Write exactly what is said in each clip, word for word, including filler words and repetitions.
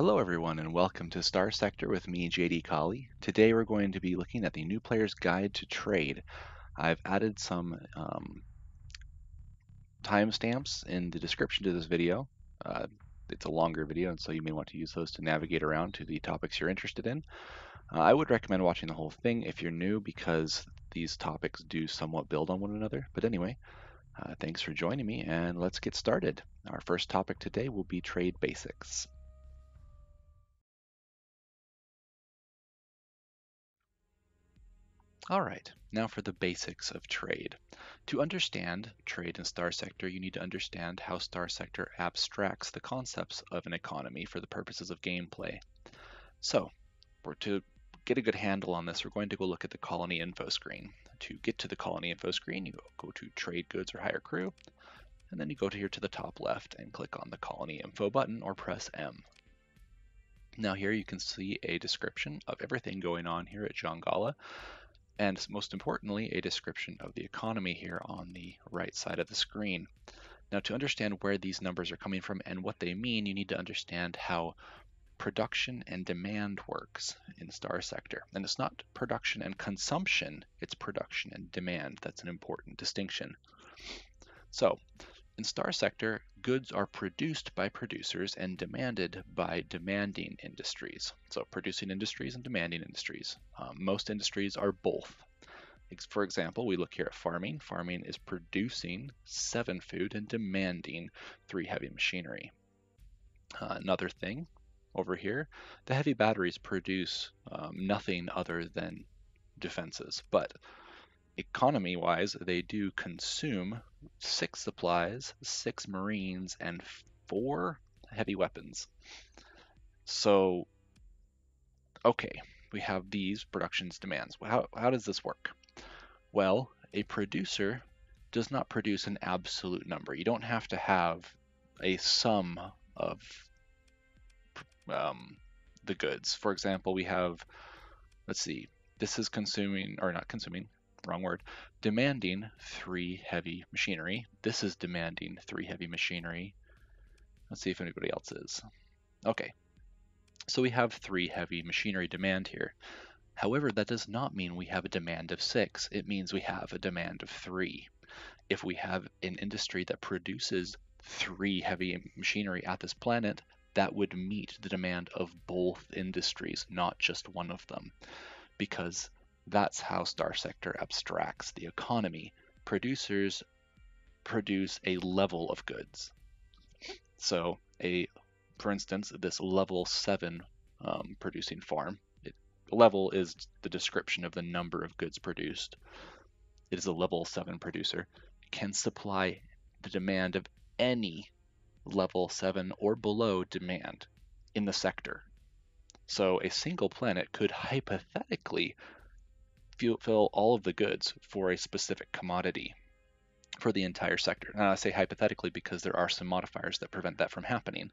Hello everyone and welcome to Star Sector with me, J D Collie. Today we're going to be looking at the New Player's Guide to Trade. I've added some um, timestamps in the description to this video. Uh, it's a longer video and so you may want to use those to navigate around to the topics you're interested in. Uh, I would recommend watching the whole thing if you're new because these topics do somewhat build on one another. But anyway, uh, thanks for joining me and let's get started. Our first topic today will be trade basics. All right, now for the basics of trade. To understand trade in Star Sector, you need to understand how Star Sector abstracts the concepts of an economy for the purposes of gameplay. So, we're to get a good handle on this, we're going to go look at the colony info screen. To get to the colony info screen, you go to Trade Goods or Hire Crew, and then you go to here to the top left and click on the colony info button or press M. Now here you can see a description of everything going on here at Jangala, and most importantly, a description of the economy here on the right side of the screen. Now, to understand where these numbers are coming from and what they mean, you need to understand how production and demand works in Star Sector. And it's not production and consumption, it's production and demand. That's an important distinction. So, in Star Sector, goods are produced by producers and demanded by demanding industries. So producing industries and demanding industries. Um, most industries are both. For example, we look here at farming. Farming is producing seven food and demanding three heavy machinery. Uh, another thing over here, the heavy batteries produce um, nothing other than defenses, but economy-wise, they do consume six supplies, six marines, and four heavy weapons. So, okay, we have these productions demands. How, how does this work? Well, a producer does not produce an absolute number. You don't have to have a sum of um, the goods. For example, we have, let's see, this is consuming, or not consuming, wrong word, demanding three heavy machinery. This is demanding three heavy machinery. Let's see if anybody else is. Okay, so we have three heavy machinery demand here. However, that does not mean we have a demand of six. It means we have a demand of three. If we have an industry that produces three heavy machinery at this planet, that would meet the demand of both industries, not just one of them, because that's how Star Sector abstracts the economy. Producers produce a level of goods. So, a, for instance, this level seven um, producing farm, it, level is the description of the number of goods produced. It is a level seven producer, can supply the demand of any level seven or below demand in the sector. So a single planet could hypothetically fill all of the goods for a specific commodity for the entire sector. And I say hypothetically because there are some modifiers that prevent that from happening.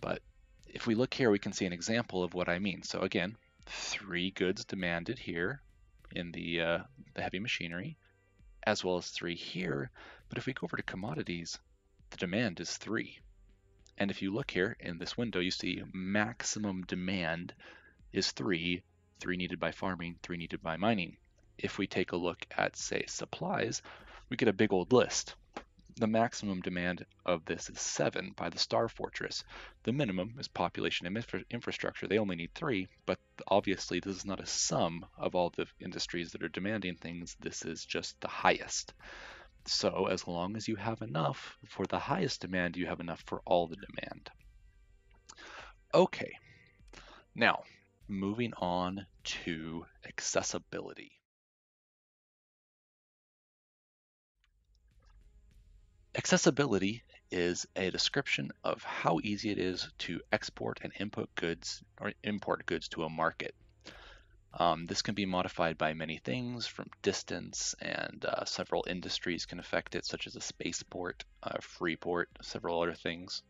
But if we look here, we can see an example of what I mean. So again, three goods demanded here in the, uh, the heavy machinery, as well as three here. But if we go over to commodities, the demand is three. And if you look here in this window, you see maximum demand is three, three needed by farming, three needed by mining. If we take a look at, say, supplies, we get a big old list. The maximum demand of this is seven by the Star Fortress. The minimum is population and infra infrastructure. They only need three, but obviously this is not a sum of all the industries that are demanding things. This is just the highest. So as long as you have enough for the highest demand, you have enough for all the demand. Okay, now, moving on to accessibility. Accessibility is a description of how easy it is to export and input goods or import goods to a market. Um, this can be modified by many things, from distance, and uh, several industries can affect it, such as a spaceport, a free port, several other things.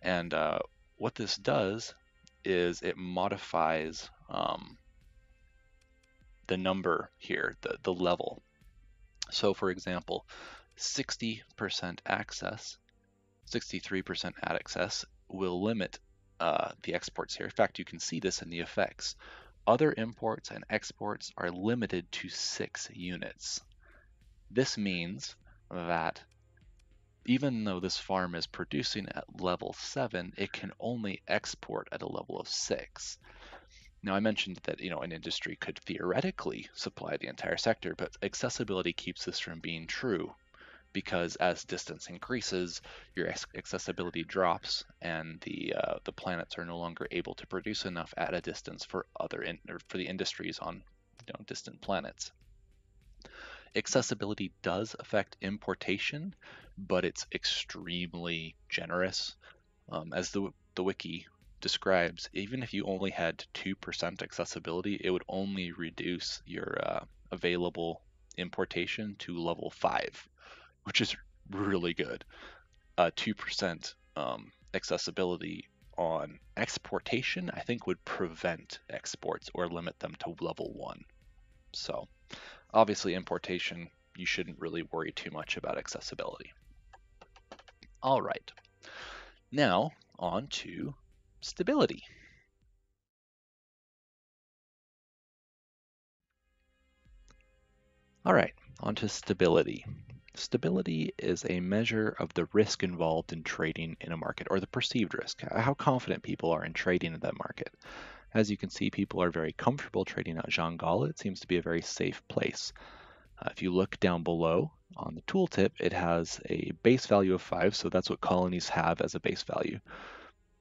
And uh, what this does is it modifies um, the number here, the, the level. So for example, sixty percent access, sixty-three percent access will limit uh, the exports here. In fact, you can see this in the effects. Other imports and exports are limited to six units. This means that even though this farm is producing at level seven, it can only export at a level of six. Now, I mentioned that, you know, an industry could theoretically supply the entire sector, but accessibility keeps this from being true, because as distance increases, your accessibility drops, and the uh, the planets are no longer able to produce enough at a distance for other in or for the industries on, you know, distant planets. Accessibility does affect importation, but it's extremely generous. Um, as the the wiki describes, even if you only had two percent accessibility, it would only reduce your uh, available importation to level five, which is really good. Uh, two percent um, accessibility on exportation, I think, would prevent exports or limit them to level one. So obviously importation, you shouldn't really worry too much about accessibility. All right, now on to stability. All right, on to stability. Stability is a measure of the risk involved in trading in a market, or the perceived risk, how confident people are in trading in that market. As you can see, people are very comfortable trading at Jangala. It seems to be a very safe place. Uh, if you look down below on the tooltip, it has a base value of five, so that's what colonies have as a base value,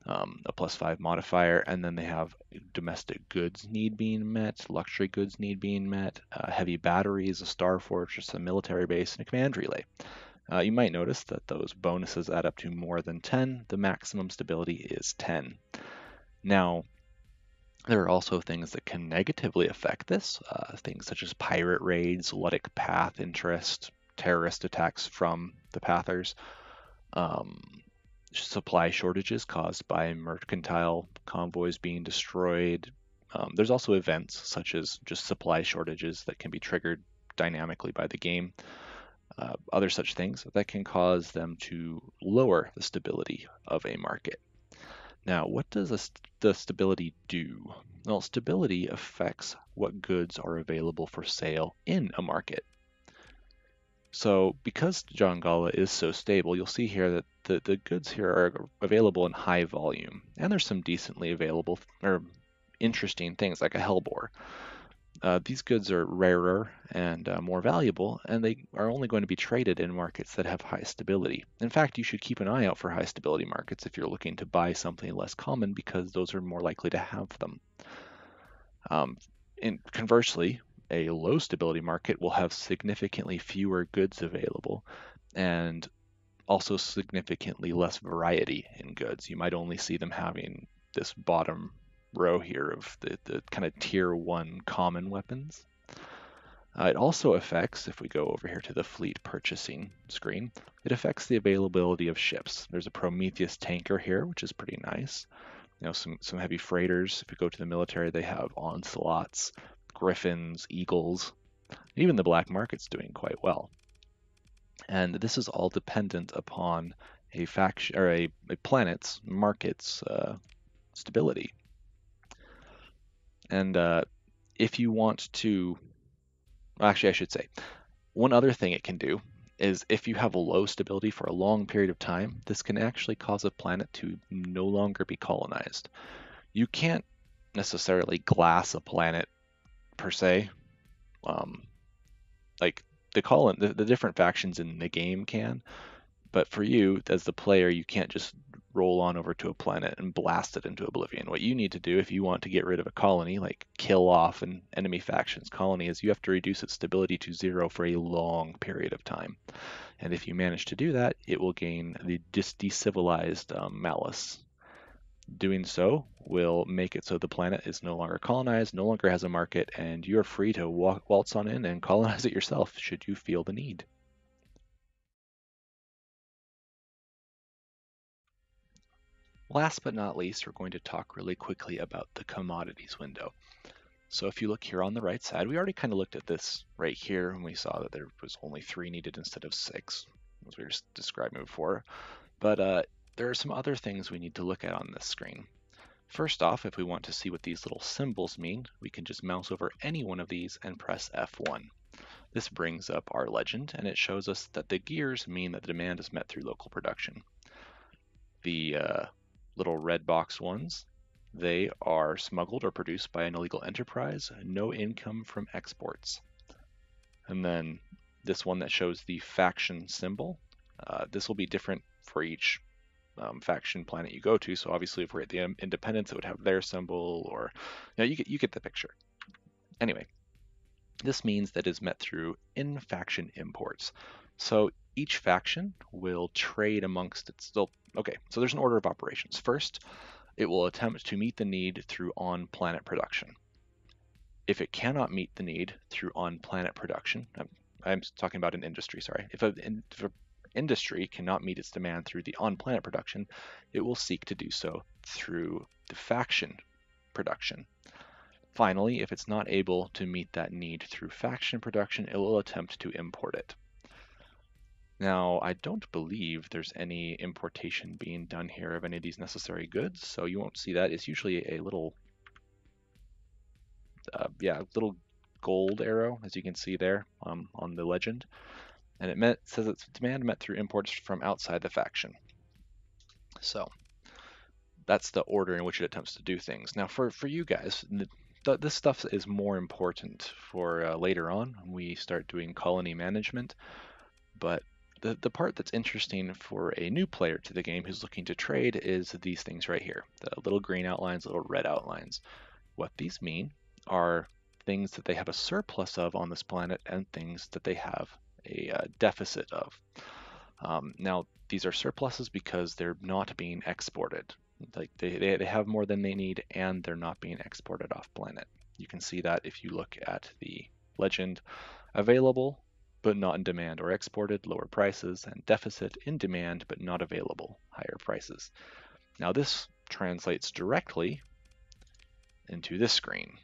um, a plus five modifier, and then they have domestic goods need being met, luxury goods need being met, uh, heavy batteries, a star fortress, a military base, and a command relay. Uh, you might notice that those bonuses add up to more than ten. The maximum stability is ten. Now, there are also things that can negatively affect this, uh, things such as pirate raids, Luddic Path interest, terrorist attacks from the Pathers, um, supply shortages caused by mercantile convoys being destroyed. Um, there's also events such as just supply shortages that can be triggered dynamically by the game, uh, other such things that can cause them to lower the stability of a market. Now, what does a st the stability do? Well, stability affects what goods are available for sale in a market. So because Jangala is so stable, you'll see here that the, the goods here are available in high volume, and there's some decently available or interesting things like a Hellbore. Uh, these goods are rarer and uh, more valuable, and they are only going to be traded in markets that have high stability. In fact, you should keep an eye out for high stability markets if you're looking to buy something less common, because those are more likely to have them. Um, and conversely, a low stability market will have significantly fewer goods available and also significantly less variety in goods. You might only see them having this bottom row here of the, the kind of tier one common weapons. Uh, it also affects, if we go over here to the fleet purchasing screen, it affects the availability of ships. There's a Prometheus tanker here, which is pretty nice. You know, some, some heavy freighters. If you go to the military, they have Onslaughts, Griffins, Eagles. Even the black market's doing quite well. And this is all dependent upon a faction or a, a planet's market's uh, stability. And uh, if you want to, well, actually I should say, one other thing it can do is if you have a low stability for a long period of time, this can actually cause a planet to no longer be colonized. You can't necessarily glass a planet per se. Um, like the, colon, the, the different factions in the game can, but for you as the player, you can't just roll on over to a planet and blast it into oblivion. What you need to do if you want to get rid of a colony, like kill off an enemy faction's colony, is you have to reduce its stability to zero for a long period of time. And if you manage to do that, it will gain the decivilized um, malice. Doing so will make it so the planet is no longer colonized, no longer has a market, and you're free to walk, waltz on in and colonize it yourself should you feel the need. Last but not least, we're going to talk really quickly about the commodities window. So if you look here on the right side, we already kind of looked at this right here, and we saw that there was only three needed instead of six, as we were describing before. But uh, there are some other things we need to look at on this screen. First off, if we want to see what these little symbols mean, we can just mouse over any one of these and press F one. This brings up our legend, and it shows us that the gears mean that the demand is met through local production. The uh, little red box ones, they are smuggled or produced by an illegal enterprise, no income from exports. And then this one that shows the faction symbol, uh, this will be different for each um, faction planet you go to. So obviously if we're at the Independence, it would have their symbol, or you know, you get, you get the picture. Anyway. This means that is met through in-faction imports. So each faction will trade amongst its still. Okay, so there's an order of operations. First, it will attempt to meet the need through on-planet production. If it cannot meet the need through on-planet production, I'm, I'm talking about an industry, sorry. If an industry cannot meet its demand through the on-planet production, it will seek to do so through the faction production. Finally, if it's not able to meet that need through faction production, it will attempt to import it. Now, I don't believe there's any importation being done here of any of these necessary goods, so you won't see that. It's usually a little, uh, yeah, little gold arrow, as you can see there um, on the legend, and it met, says it's demand met through imports from outside the faction. So that's the order in which it attempts to do things. Now, for for you guys. The, This stuff is more important for uh, later on when we start doing colony management, but the, the part that's interesting for a new player to the game who's looking to trade is these things right here, the little green outlines, little red outlines. What these mean are things that they have a surplus of on this planet and things that they have a uh, deficit of. Um, now, these are surpluses because they're not being exported. Like they, they, they have more than they need and they're not being exported off planet. You can see that if you look at the legend, available but not in demand or exported, lower prices, and deficit, in demand but not available, higher prices. Now this translates directly into this screen.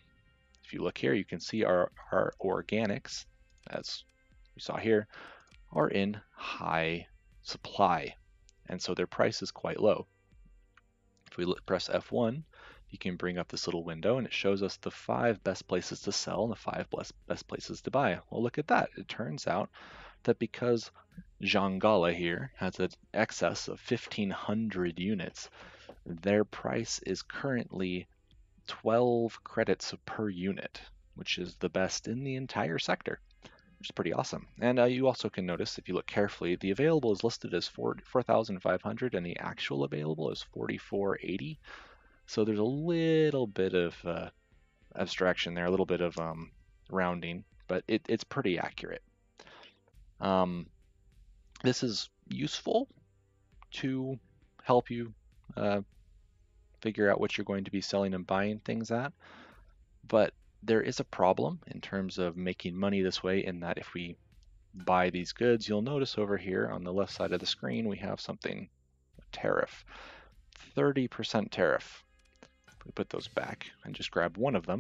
If you look here, you can see our, our organics, as we saw here, are in high supply, and so their price is quite low. If we press F one, you can bring up this little window and it shows us the five best places to sell and the five best places to buy. Well, look at that. It turns out that because Jangala here has an excess of fifteen hundred units, their price is currently twelve credits per unit, which is the best in the entire sector, which is pretty awesome. And uh, you also can notice, if you look carefully, the available is listed as four thousand five hundred and the actual available is forty-four eighty. So there's a little bit of uh, abstraction there, a little bit of um, rounding, but it, it's pretty accurate. Um, this is useful to help you uh, figure out what you're going to be selling and buying things at, but there is a problem in terms of making money this way, in that if we buy these goods, you'll notice over here on the left side of the screen, we have something, a tariff, thirty percent tariff. If we put those back and just grab one of them,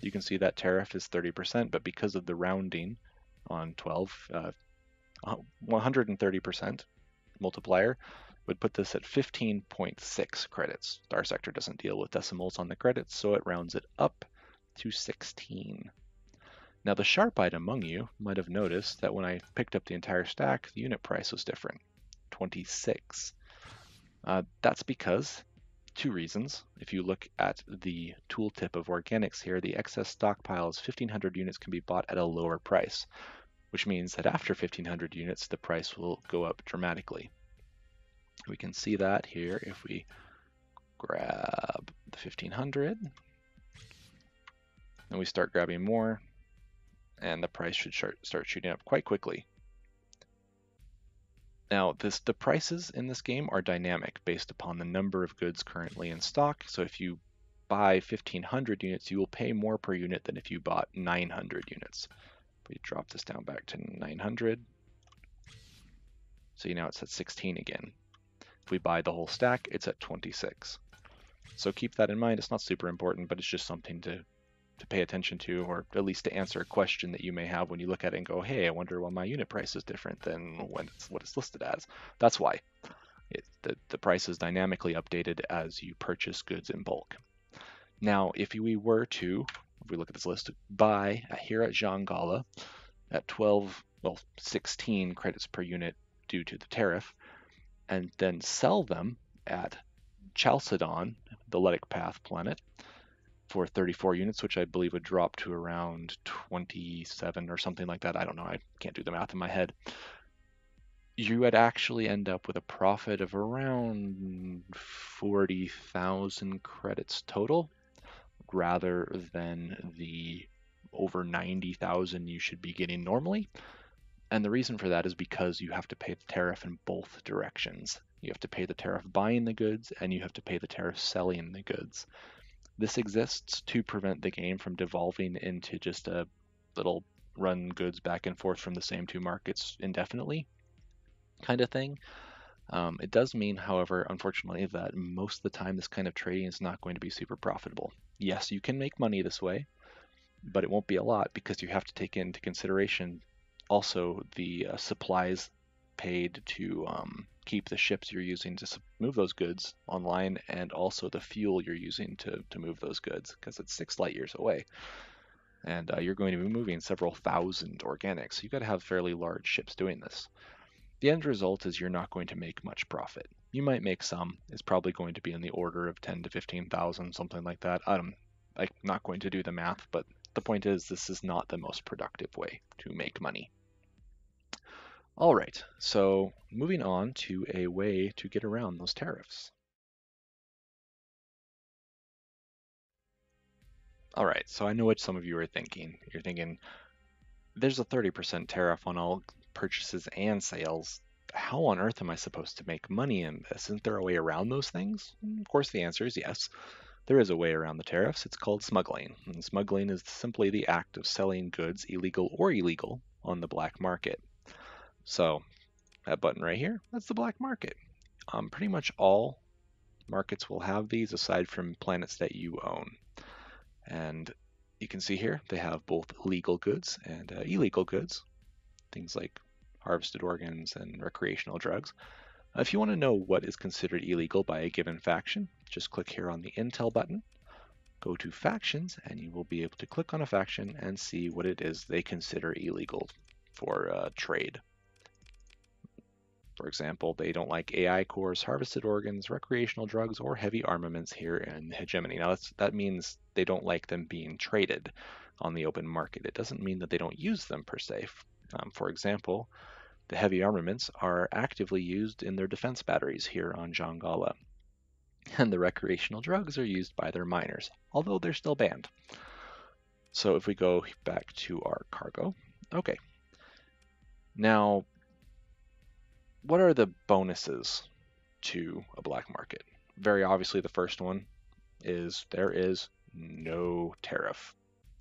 you can see that tariff is thirty percent, but because of the rounding on twelve, uh, one hundred thirty percent multiplier would put this at fifteen point six credits. Star Sector doesn't deal with decimals on the credits, so it rounds it up to sixteen. Now the sharp-eyed among you might have noticed that when I picked up the entire stack, the unit price was different, twenty-six. Uh, that's because, two reasons, if you look at the tooltip of organics here, the excess stockpile is fifteen hundred units can be bought at a lower price, which means that after fifteen hundred units, the price will go up dramatically. We can see that here if we grab the fifteen hundred, and we start grabbing more, and the price should start shooting up quite quickly. Now, this, the prices in this game are dynamic based upon the number of goods currently in stock. So if you buy fifteen hundred units, you will pay more per unit than if you bought nine hundred units. We drop this down back to nine hundred. So now it's at sixteen again. If we buy the whole stack, it's at twenty-six. So keep that in mind. It's not super important, but it's just something to to pay attention to, or at least to answer a question that you may have when you look at it and go, hey, I wonder why my unit price is different than when it's, what it's listed as. That's why. It, the, the price is dynamically updated as you purchase goods in bulk. Now, if we were to, if we look at this list, buy here at Jangala at twelve, well, sixteen credits per unit due to the tariff, and then sell them at Chalcedon, the Luddic Path planet, for thirty-four units, which I believe would drop to around twenty-seven or something like that. I don't know. I can't do the math in my head. You would actually end up with a profit of around forty thousand credits total, rather than the over ninety thousand you should be getting normally. And the reason for that is because you have to pay the tariff in both directions. You have to pay the tariff buying the goods, and you have to pay the tariff selling the goods. This exists to prevent the game from devolving into just a little run goods back and forth from the same two markets indefinitely kind of thing. Um, it does mean, however, unfortunately, that most of the time this kind of trading is not going to be super profitable. Yes, you can make money this way, but it won't be a lot because you have to take into consideration also the uh, supplies paid to um, keep the ships you're using to move those goods online, and also the fuel you're using to, to move those goods, because it's six light years away. And uh, you're going to be moving several thousand organics. So you've got to have fairly large ships doing this. The end result is you're not going to make much profit. You might make some. It's probably going to be in the order of ten to fifteen thousand, something like that. I'm like, not going to do the math, but the point is this is not the most productive way to make money. All right, so moving on to a way to get around those tariffs. All right, so I know what some of you are thinking. You're thinking, there's a thirty percent tariff on all purchases and sales. How on earth am I supposed to make money in this? Isn't there a way around those things? Of course the answer is yes. There is a way around the tariffs. It's called smuggling. And smuggling is simply the act of selling goods, illegal or illegal, on the black market. So that button right here, that's the black market. Um, pretty much all markets will have these aside from planets that you own. And you can see here, they have both legal goods and uh, illegal goods. Things like harvested organs and recreational drugs. If you want to know what is considered illegal by a given faction, just click here on the Intel button, go to Factions, and you will be able to click on a faction and see what it is they consider illegal for uh, trade. For example, they don't like A I cores, harvested organs, recreational drugs, or heavy armaments here in Hegemony. Now, that's, that means they don't like them being traded on the open market. It doesn't mean that they don't use them per se. Um, for example, the heavy armaments are actively used in their defense batteries here on Jangala, and the recreational drugs are used by their miners, although they're still banned. So if we go back to our cargo, okay. Now, what are the bonuses to a black market? Very obviously, the first one is there is no tariff.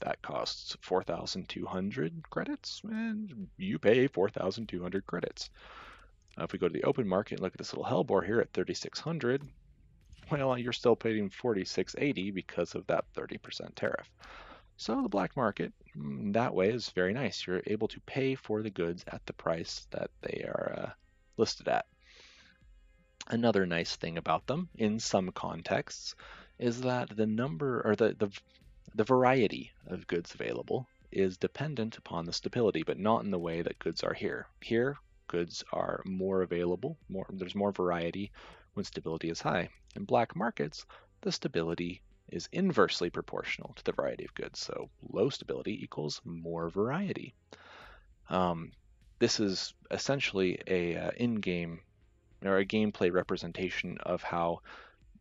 That costs four thousand two hundred credits, and you pay four thousand two hundred credits. Uh, if we go to the open market and look at this little Hellbore here at thirty-six hundred, well, you're still paying forty-six eighty because of that thirty percent tariff. So the black market, that way, is very nice. You're able to pay for the goods at the price that they are uh, listed at. Another nice thing about them, in some contexts, is that the number, or the, the The variety of goods available is dependent upon the stability, but not in the way that goods are here. Here, goods are more available, more, there's more variety when stability is high. In black markets, the stability is inversely proportional to the variety of goods, so low stability equals more variety. Um, this is essentially a uh, in-game, or a gameplay representation of how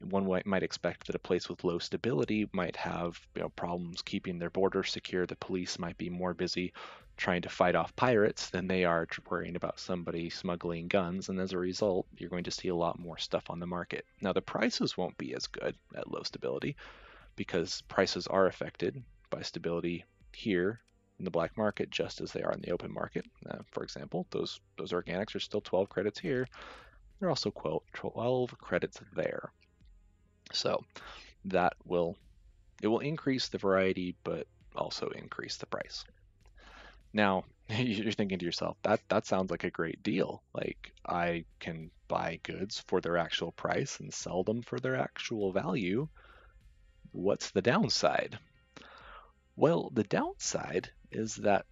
one might expect that a place with low stability might have, you know, problems keeping their border secure. The police might be more busy trying to fight off pirates than they are worrying about somebody smuggling guns, and as a result, you're going to see a lot more stuff on the market. Now, the prices won't be as good at low stability because prices are affected by stability here in the black market just as they are in the open market. Uh, for example, those, those organics are still twelve credits here. They're also twelve credits there. So that will, it will increase the variety, but also increase the price. Now, You're thinking to yourself, that that sounds like a great deal. Like, I can buy goods for their actual price and sell them for their actual value. What's the downside? Well, the downside is that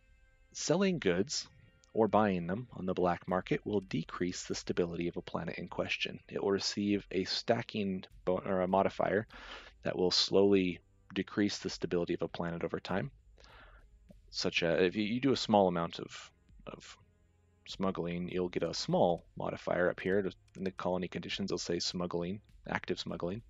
selling goods or buying them on the black market will decrease the stability of a planet in question. It will receive a stacking bon- or a modifier that will slowly decrease the stability of a planet over time. Such as if you do a small amount of of smuggling, you'll get a small modifier up here. In the colony conditions, it'll say smuggling, active smuggling.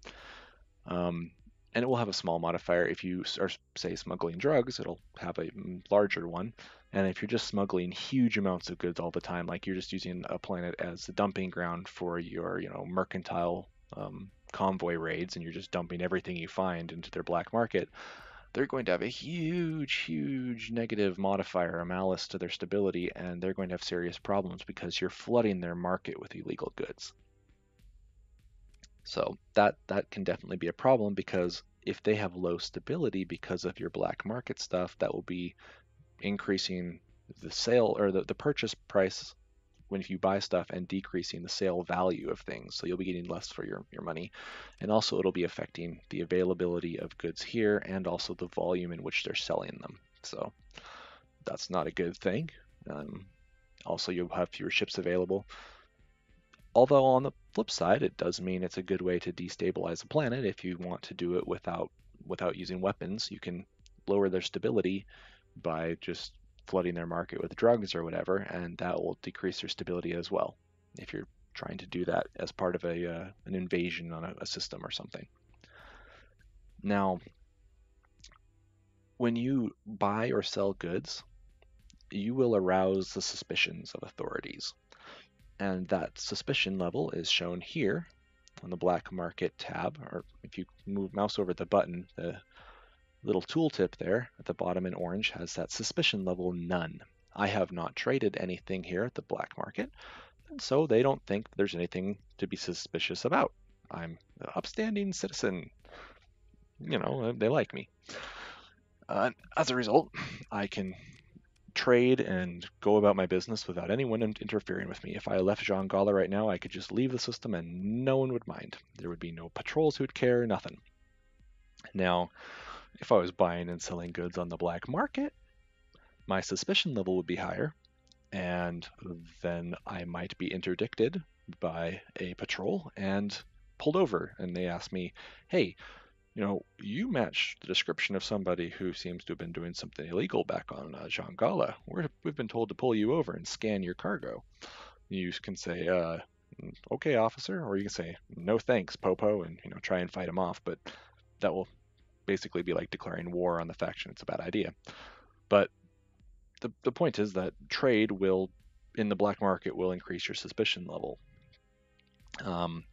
Um, and it will have a small modifier. If you are, say, smuggling drugs, it'll have a larger one. And if you're just smuggling huge amounts of goods all the time, like you're just using a planet as the dumping ground for your, you know, mercantile um, convoy raids, and you're just dumping everything you find into their black market, they're going to have a huge, huge negative modifier, a malice to their stability, and they're going to have serious problems because you're flooding their market with illegal goods. So that, that can definitely be a problem, because if they have low stability because of your black market stuff, that will be increasing the sale or the, the purchase price when if you buy stuff, and decreasing the sale value of things. So you'll be getting less for your, your money. And also it'll be affecting the availability of goods here and also the volume in which they're selling them. So that's not a good thing. Um, also, you'll have fewer ships available. Although on the flip side, it does mean it's a good way to destabilize a planet. If you want to do it without without using weapons, you can lower their stability by just flooding their market with drugs or whatever, and that will decrease their stability as well, if you're trying to do that as part of a uh, an invasion on a, a system or something. Now, when you buy or sell goods, you will arouse the suspicions of authorities. And that suspicion level is shown here on the black market tab, or if you move mouse over the button, the little tooltip there at the bottom in orange has that suspicion level none. I have not traded anything here at the black market, and so they don't think there's anything to be suspicious about. I'm an upstanding citizen. You know, they like me. Uh, as a result, I can trade and go about my business without anyone interfering with me. If I left Jangala right now, I could just leave the system and no one would mind. There would be no patrols who'd care, nothing. Now, if I was buying and selling goods on the black market, my suspicion level would be higher, and then I might be interdicted by a patrol and pulled over, and they ask me, hey, you know, you match the description of somebody who seems to have been doing something illegal back on uh, Jangala. We're, we've been told to pull you over and scan your cargo. You can say, uh, okay, officer, or you can say, no thanks, Popo, and, you know, try and fight him off, but that will basically be like declaring war on the faction. It's a bad idea. But the, the point is that trade will, in the black market, will increase your suspicion level. Um,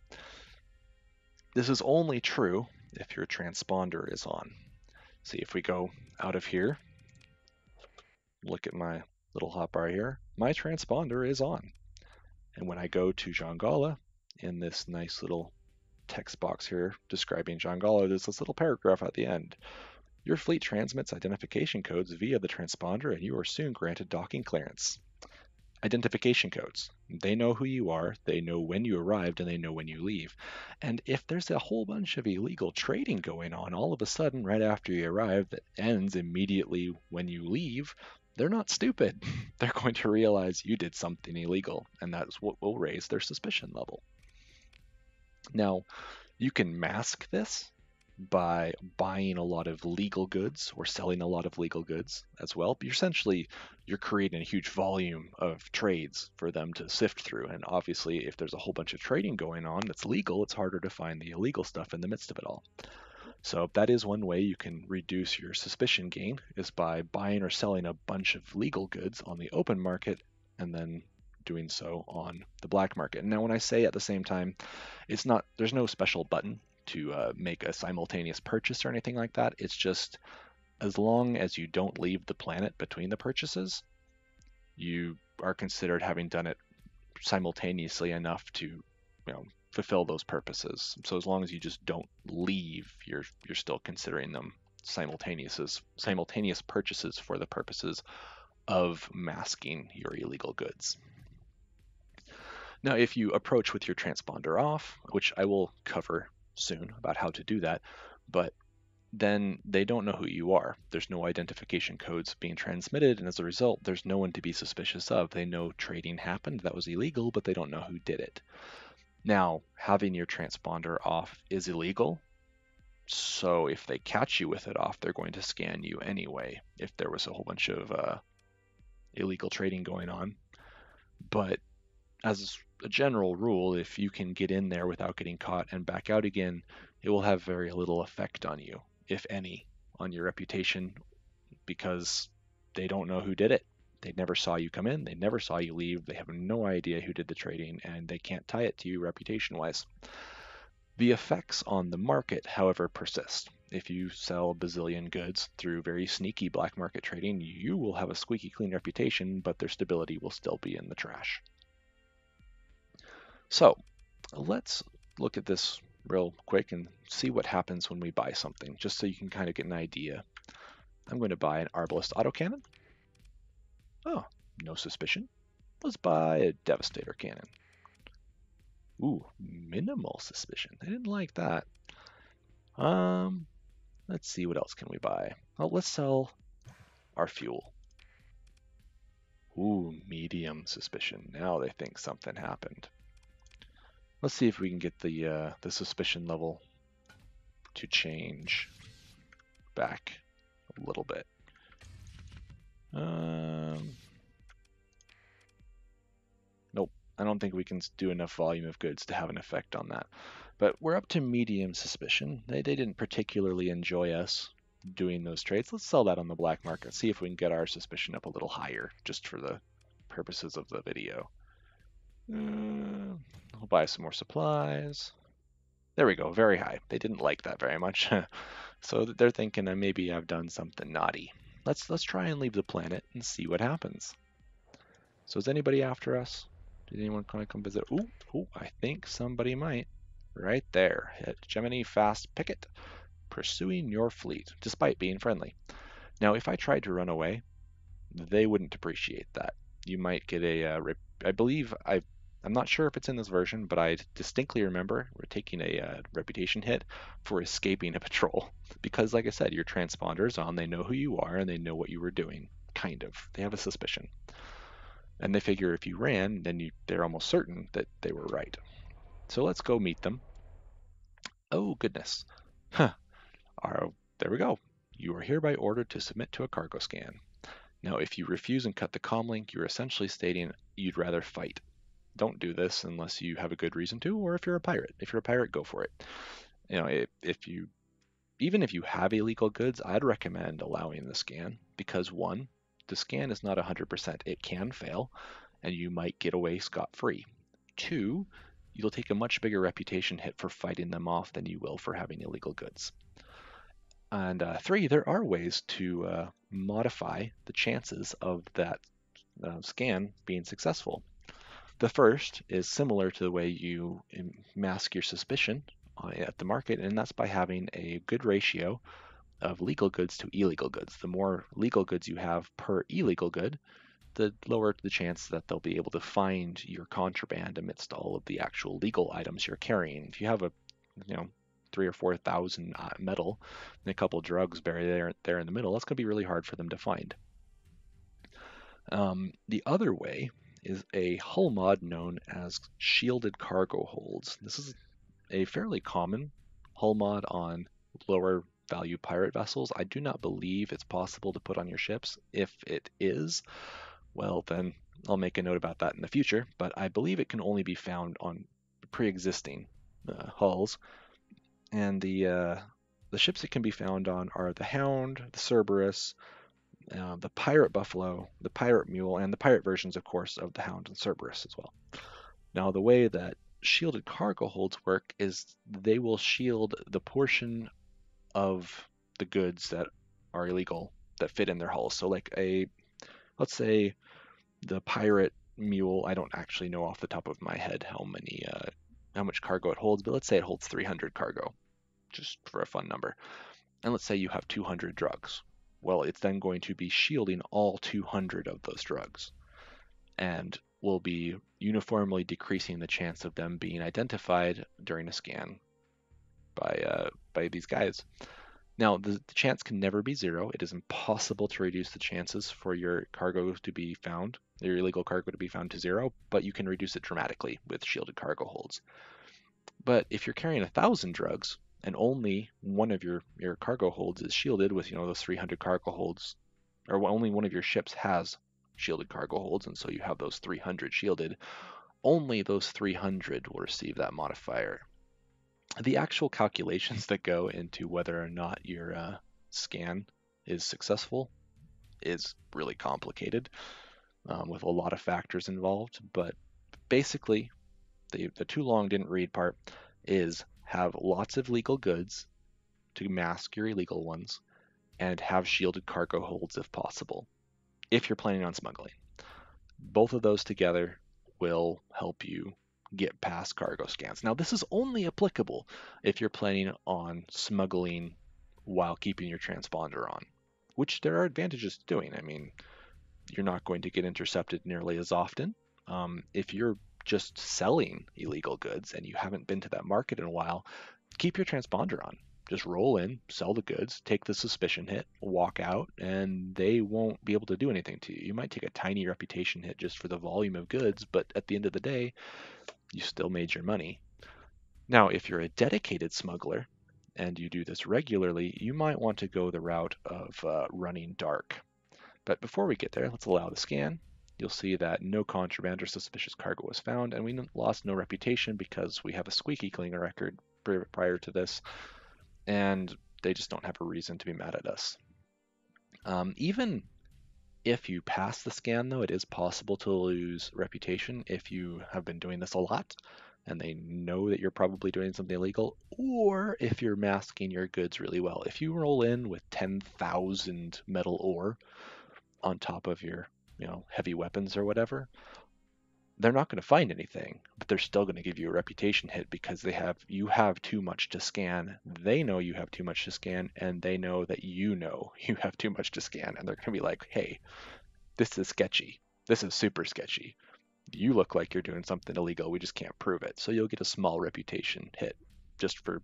this is only true if your transponder is on. See, if we go out of here, look at my little hotbar here, my transponder is on. And when I go to Jangala in this nice little text box here describing Jangala, there's this little paragraph at the end. Your fleet transmits identification codes via the transponder, and you are soon granted docking clearance. Identification codes. They know who you are, they know when you arrived, and they know when you leave. And if there's a whole bunch of illegal trading going on all of a sudden right after you arrive that ends immediately when you leave, they're not stupid. They're going to realize you did something illegal, and that's what will raise their suspicion level. Now, you can mask this by buying a lot of legal goods or selling a lot of legal goods as well. But you're essentially, you're creating a huge volume of trades for them to sift through. And obviously, if there's a whole bunch of trading going on that's legal, it's harder to find the illegal stuff in the midst of it all. So that is one way you can reduce your suspicion gain, is by buying or selling a bunch of legal goods on the open market and then doing so on the black market. Now, when I say at the same time, it's not, there's no special button to uh, make a simultaneous purchase or anything like that. It's just, as long as you don't leave the planet between the purchases, you are considered having done it simultaneously enough to, you know, fulfill those purposes. So as long as you just don't leave, you're you're still considering them simultaneous simultaneous purchases for the purposes of masking your illegal goods. Now, if you approach with your transponder off, which I will cover soon about how to do that, but then they don't know who you are. There's no identification codes being transmitted, and as a result, there's no one to be suspicious of. They know trading happened, that was illegal, but they don't know who did it. Now, having your transponder off is illegal, so if they catch you with it off, they're going to scan you anyway, if there was a whole bunch of uh, illegal trading going on. But as a general rule, if you can get in there without getting caught and back out again, it will have very little effect on you, if any, on your reputation, because they don't know who did it. They never saw you come in, they never saw you leave, they have no idea who did the trading, and they can't tie it to you reputation-wise. The effects on the market, however, persist. If you sell a bazillion goods through very sneaky black market trading, you will have a squeaky clean reputation, but their stability will still be in the trash. So let's look at this real quick and see what happens when we buy something, just so you can kind of get an idea. I'm going to buy an Arbalest autocannon. Oh, no suspicion. Let's buy a Devastator cannon. Ooh, minimal suspicion. I didn't like that. Um, let's see, what else can we buy? Oh, let's sell our fuel. Ooh, medium suspicion. Now they think something happened. Let's see if we can get the uh, the suspicion level to change back a little bit. Um, nope, I don't think we can do enough volume of goods to have an effect on that. But we're up to medium suspicion. They, they didn't particularly enjoy us doing those trades. Let's sell that on the black market, see if we can get our suspicion up a little higher, just for the purposes of the video. Uh, I'll buy some more supplies. There we go, very high. They didn't like that very much. So they're thinking uh, maybe I've done something naughty. Let's let's try and leave the planet and see what happens. So is anybody after us? Did anyone want to come visit? Ooh, ooh, I think somebody might. Right there. Hegemony fast picket. Pursuing your fleet, despite being friendly. Now, if I tried to run away, they wouldn't appreciate that. You might get a, uh, rip I believe, I I'm not sure if it's in this version, but I distinctly remember we're taking a uh, reputation hit for escaping a patrol. Because, like I said, your transponder's on, they know who you are, and they know what you were doing, kind of. They have a suspicion. And they figure if you ran, then you, they're almost certain that they were right. So let's go meet them. Oh, goodness. Huh. Our, there we go. You are hereby ordered to submit to a cargo scan. Now, if you refuse and cut the comm link, you're essentially stating you'd rather fight. Don't do this unless you have a good reason to, or if you're a pirate. If you're a pirate, go for it. You know, if, if you, even if you have illegal goods, I'd recommend allowing the scan because one, the scan is not one hundred percent. It can fail, and you might get away scot-free. Two, you'll take a much bigger reputation hit for fighting them off than you will for having illegal goods. And uh, three, there are ways to uh, modify the chances of that uh, scan being successful. The first is similar to the way you mask your suspicion at the market, and that's by having a good ratio of legal goods to illegal goods. The more legal goods you have per illegal good, the lower the chance that they'll be able to find your contraband amidst all of the actual legal items you're carrying. If you have a, you know, three or four thousand metal and a couple drugs buried there, there in the middle, that's going to be really hard for them to find. Um, the other way is a hull mod known as shielded cargo holds. This is a fairly common hull mod on lower value pirate vessels. I do not believe it's possible to put on your ships. If it is, well then I'll make a note about that in the future, but I believe it can only be found on pre-existing uh, hulls, and the, uh, the ships it can be found on are the Hound, the Cerberus, Uh, the Pirate Buffalo, the Pirate Mule, and the pirate versions, of course, of the Hound and Cerberus as well. Now, the way that shielded cargo holds work is they will shield the portion of the goods that are illegal that fit in their hulls. So, like a, let's say, the Pirate Mule. I don't actually know off the top of my head how many, uh, how much cargo it holds, but let's say it holds three hundred cargo, just for a fun number. And let's say you have two hundred drugs. well, it's then going to be shielding all two hundred of those drugs and will be uniformly decreasing the chance of them being identified during a scan by uh, by these guys. Now, the, the chance can never be zero. It is impossible to reduce the chances for your cargo to be found, your illegal cargo to be found to zero, but you can reduce it dramatically with shielded cargo holds. But if you're carrying a thousand drugs and only one of your, your cargo holds is shielded with, you know, those three hundred cargo holds, or only one of your ships has shielded cargo holds, and so you have those three hundred shielded, only those three hundred will receive that modifier. The actual calculations that go into whether or not your uh, scan is successful is really complicated, um, with a lot of factors involved, but basically the, the too long didn't read part is have lots of legal goods to mask your illegal ones and have shielded cargo holds if possible, if you're planning on smuggling. Both of those together will help you get past cargo scans. Now, this is only applicable if you're planning on smuggling while keeping your transponder on, which there are advantages to doing. I mean, you're not going to get intercepted nearly as often. Um, if you're just selling illegal goods and you haven't been to that market in a while, keep your transponder on. Just roll in, sell the goods, take the suspicion hit, walk out, and they won't be able to do anything to you. You might take a tiny reputation hit just for the volume of goods, but at the end of the day, you still made your money. Now, if you're a dedicated smuggler and you do this regularly, you might want to go the route of uh, running dark. But before we get there, let's allow the scan. You'll see that no contraband or suspicious cargo was found, and we lost no reputation because we have a squeaky cleaner record prior to this, and they just don't have a reason to be mad at us. Um, even if you pass the scan, though, it is possible to lose reputation if you have been doing this a lot and they know that you're probably doing something illegal, or if you're masking your goods really well. If you roll in with ten thousand metal ore on top of your, you know, heavy weapons or whatever, they're not going to find anything, but they're still going to give you a reputation hit because they have you have too much to scan. They know you have too much to scan, and they know that you know you have too much to scan, and they're going to be like, hey, this is sketchy. This is super sketchy. You look like you're doing something illegal. We just can't prove it. So you'll get a small reputation hit just for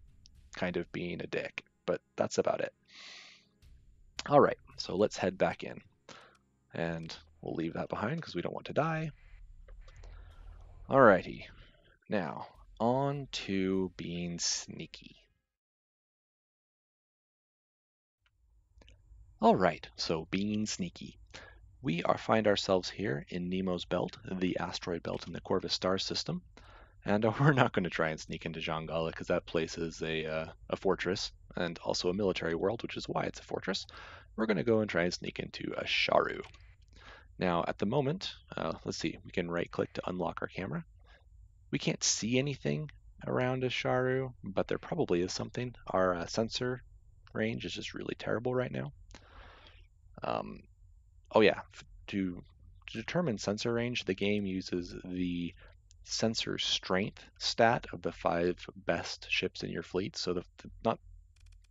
kind of being a dick, but that's about it. All right, so let's head back in, and we'll leave that behind because we don't want to die. Alrighty, now on to being sneaky. Alright, so being sneaky. We are find ourselves here in Nemo's Belt, the asteroid belt in the Corvus star system, and we're not going to try and sneak into Jangala because that place is a, uh, a fortress and also a military world, which is why it's a fortress. We're going to go and try and sneak into Asharu. Now, at the moment, uh, let's see, we can right-click to unlock our camera. We can't see anything around Asharu, but there probably is something. Our uh, sensor range is just really terrible right now. Um, oh yeah, to, to determine sensor range, the game uses the sensor strength stat of the five best ships in your fleet. So the, the, not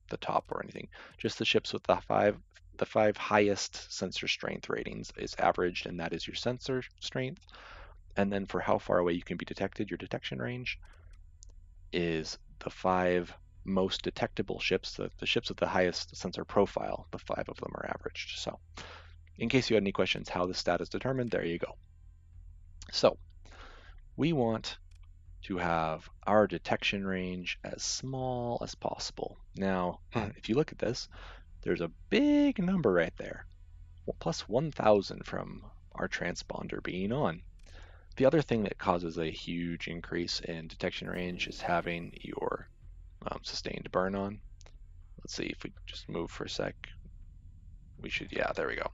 the top or anything, just the ships with the five The five highest sensor strength ratings is averaged, and that is your sensor strength. And then for how far away you can be detected, your detection range is the five most detectable ships, the, the ships with the highest sensor profile, the five of them are averaged. So in case you had any questions how this stat is determined, there you go. So we want to have our detection range as small as possible. Now, if you look at this, there's a big number right there, well, plus one thousand from our transponder being on. The other thing that causes a huge increase in detection range is having your um, sustained burn on. Let's see if we just move for a sec. We should, yeah, there we go.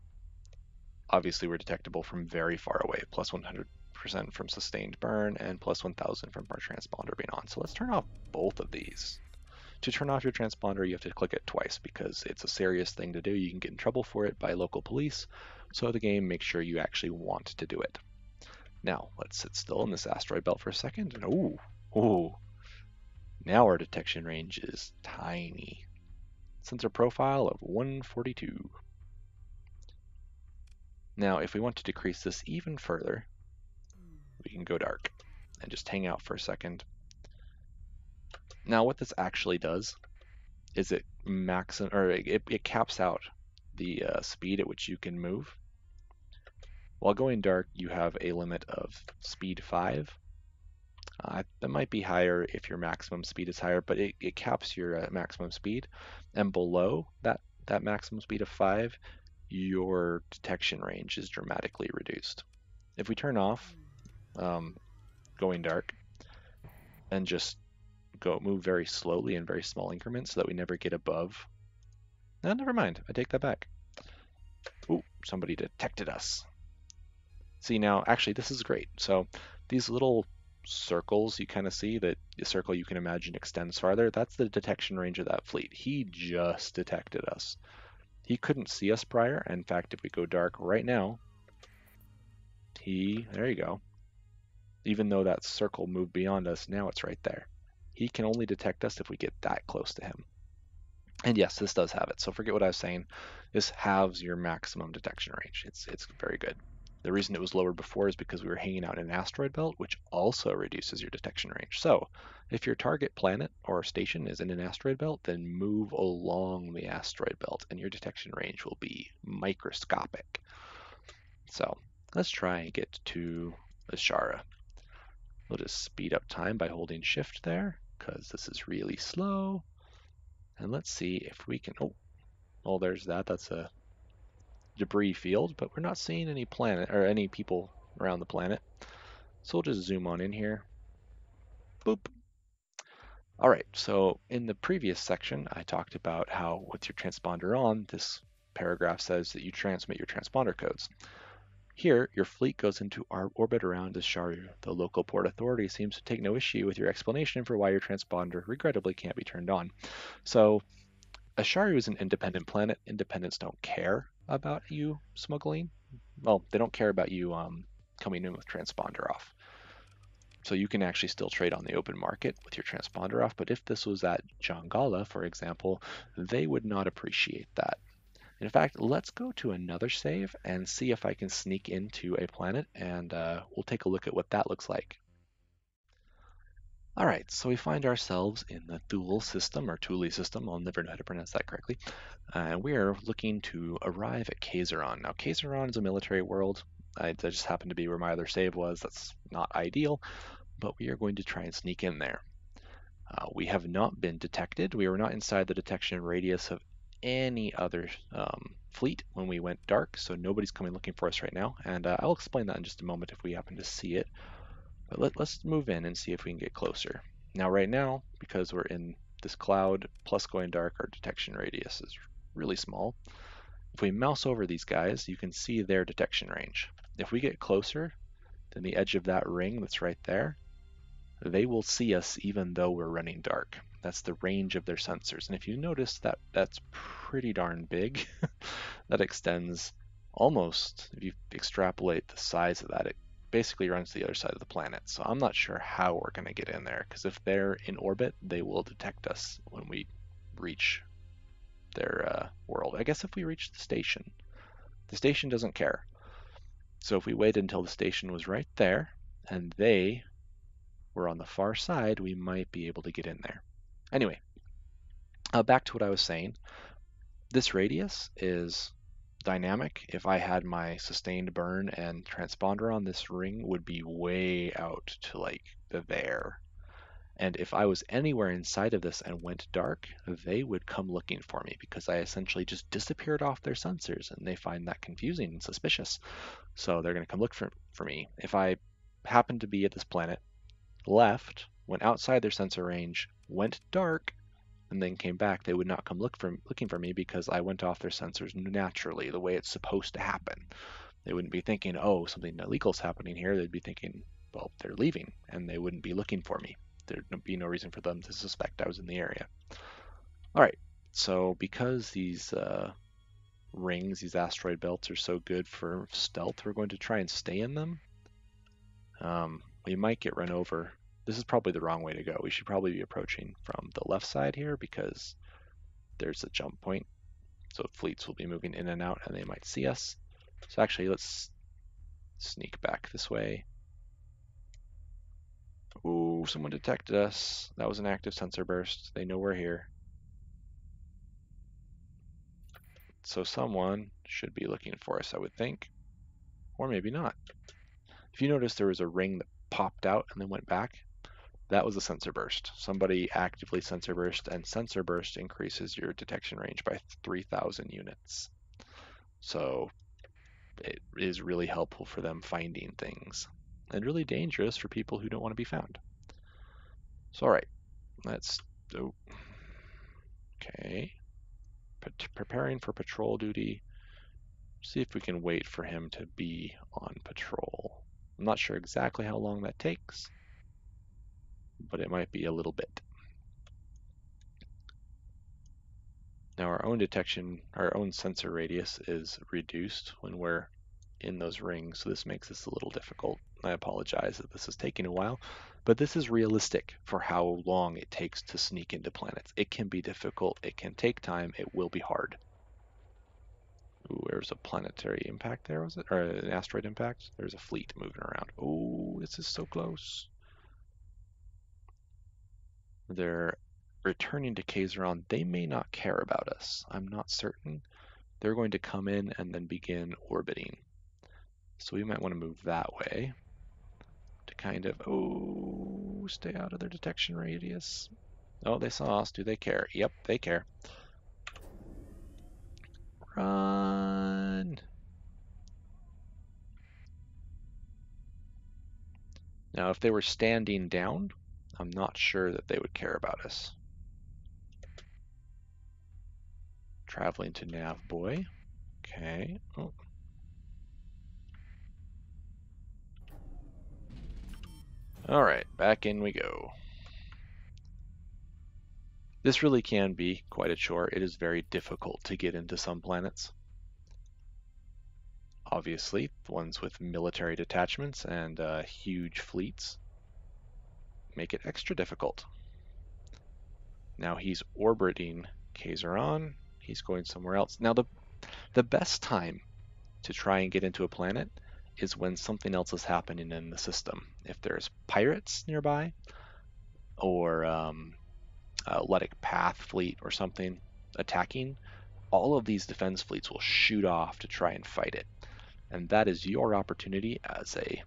Obviously, we're detectable from very far away, plus one hundred percent from sustained burn and plus one thousand from our transponder being on. So let's turn off both of these. To turn off your transponder, you have to click it twice because it's a serious thing to do. You can get in trouble for it by local police, so the game makes sure you actually want to do it. Now, let's sit still in this asteroid belt for a second, and ooh, ooh, now our detection range is tiny. Sensor profile of one forty-two. Now, if we want to decrease this even further, we can go dark and just hang out for a second. Now, what this actually does is it maxim or it, it caps out the uh, speed at which you can move. While going dark, you have a limit of speed five. Uh, that might be higher if your maximum speed is higher, but it, it caps your uh, maximum speed. And below that, that maximum speed of five, your detection range is dramatically reduced. If we turn off um, going dark and just go move very slowly in very small increments so that we never get above. No, never mind. I take that back. Ooh, somebody detected us. See now, actually this is great. So these little circles you kind of see, that the circle you can imagine extends farther, that's the detection range of that fleet. He just detected us. He couldn't see us prior. In fact, if we go dark right now, he, there you go. Even though that circle moved beyond us, now it's right there. He can only detect us if we get that close to him. And yes, this does have it. So forget what I was saying. This halves your maximum detection range. It's, it's very good. The reason it was lower before is because we were hanging out in an asteroid belt, which also reduces your detection range. So if your target planet or station is in an asteroid belt, then move along the asteroid belt and your detection range will be microscopic. So let's try and get to Asharu. We'll just speed up time by holding shift there, because this is really slow. And let's see if we can, oh, oh, there's that. That's a debris field, but we're not seeing any planet or any people around the planet. So we'll just zoom on in here. Boop. All right. So in the previous section, I talked about how with your transponder on, this paragraph says that you transmit your transponder codes. Here, your fleet goes into our orbit around Asharu. The local port authority seems to take no issue with your explanation for why your transponder regrettably can't be turned on. So Asharu is an independent planet. Independents don't care about you smuggling. Well, they don't care about you um, coming in with transponder off. So you can actually still trade on the open market with your transponder off. But if this was at Jangala, for example, they would not appreciate that. In fact, let's go to another save and see if I can sneak into a planet, and uh, we'll take a look at what that looks like. All right, so we find ourselves in the Thule system, or Thule system. I'll never know how to pronounce that correctly. And uh, we are looking to arrive at Kazeron. Now, Kazeron is a military world. I, I just happened to be where my other save was. That's not ideal, but we are going to try and sneak in there. Uh, we have not been detected. We were not inside the detection radius of any other um, fleet when we went dark, so nobody's coming looking for us right now, and uh, I'll explain that in just a moment if we happen to see it. But let, let's move in and see if we can get closer. Now right now, because we're in this cloud plus going dark, our detection radius is really small. If we mouse over these guys, you can see their detection range. If we get closer than the edge of that ring that's right there, they will see us even though we're running dark. That's the range of their sensors. And if you notice that that's pretty darn big, that extends almost, if you extrapolate the size of that, it basically runs to the other side of the planet. So I'm not sure how we're going to get in there, because if they're in orbit, they will detect us when we reach their uh, world. I guess if we reach the station, the station doesn't care. So if we waited until the station was right there and they were on the far side, we might be able to get in there. Anyway, uh, back to what I was saying. This radius is dynamic. If I had my sustained burn and transponder on, this ring would be way out to like the there. And if I was anywhere inside of this and went dark, they would come looking for me because I essentially just disappeared off their sensors, and they find that confusing and suspicious. So they're going to come look for, for me. If I happened to be at this planet, left, went outside their sensor range, went dark, and then came back, they would not come look for, looking for me because I went off their sensors naturally, the way it's supposed to happen. They wouldn't be thinking, oh, something illegal is happening here. They'd be thinking, well, they're leaving, and they wouldn't be looking for me. There'd be no reason for them to suspect I was in the area. All right, so because these uh, rings, these asteroid belts are so good for stealth, we're going to try and stay in them. Um, we might get run over. This is probably the wrong way to go. We should probably be approaching from the left side here because there's a jump point. So fleets will be moving in and out and they might see us. So actually, let's sneak back this way. Oh, someone detected us. That was an active sensor burst. They know we're here. So someone should be looking for us, I would think. Or maybe not. If you notice, there was a ring that popped out and then went back. That was a sensor burst. Somebody actively sensor burst, and sensor burst increases your detection range by three thousand units. So it is really helpful for them finding things, and really dangerous for people who don't want to be found. So all right, let's do. Oh, okay, P- preparing for patrol duty. See if we can wait for him to be on patrol. I'm not sure exactly how long that takes, but it might be a little bit. Now our own detection, our own sensor radius is reduced when we're in those rings, so this makes this a little difficult. I apologize that this is taking a while, but this is realistic for how long it takes to sneak into planets. It can be difficult, it can take time, it will be hard. Ooh, there was a planetary impact there, was it? Or an asteroid impact? There's a fleet moving around. Oh, this is so close. They're returning to Kazeron. They may not care about us. I'm not certain. They're going to come in and then begin orbiting. So we might want to move that way to kind of, oh, stay out of their detection radius. Oh, they saw us. Do they care? Yep, they care. Run! Now, if they were standing down, I'm not sure that they would care about us. Traveling to Nav Boy. Okay. Oh. All right, back in we go. This really can be quite a chore. It is very difficult to get into some planets. Obviously, the ones with military detachments and uh, huge fleets make it extra difficult. Now he's orbiting Kazeron. He's going somewhere else. Now the the best time to try and get into a planet is when something else is happening in the system. If there's pirates nearby, or um, a Luddic Path fleet or something attacking, all of these defense fleets will shoot off to try and fight it. And that is your opportunity as a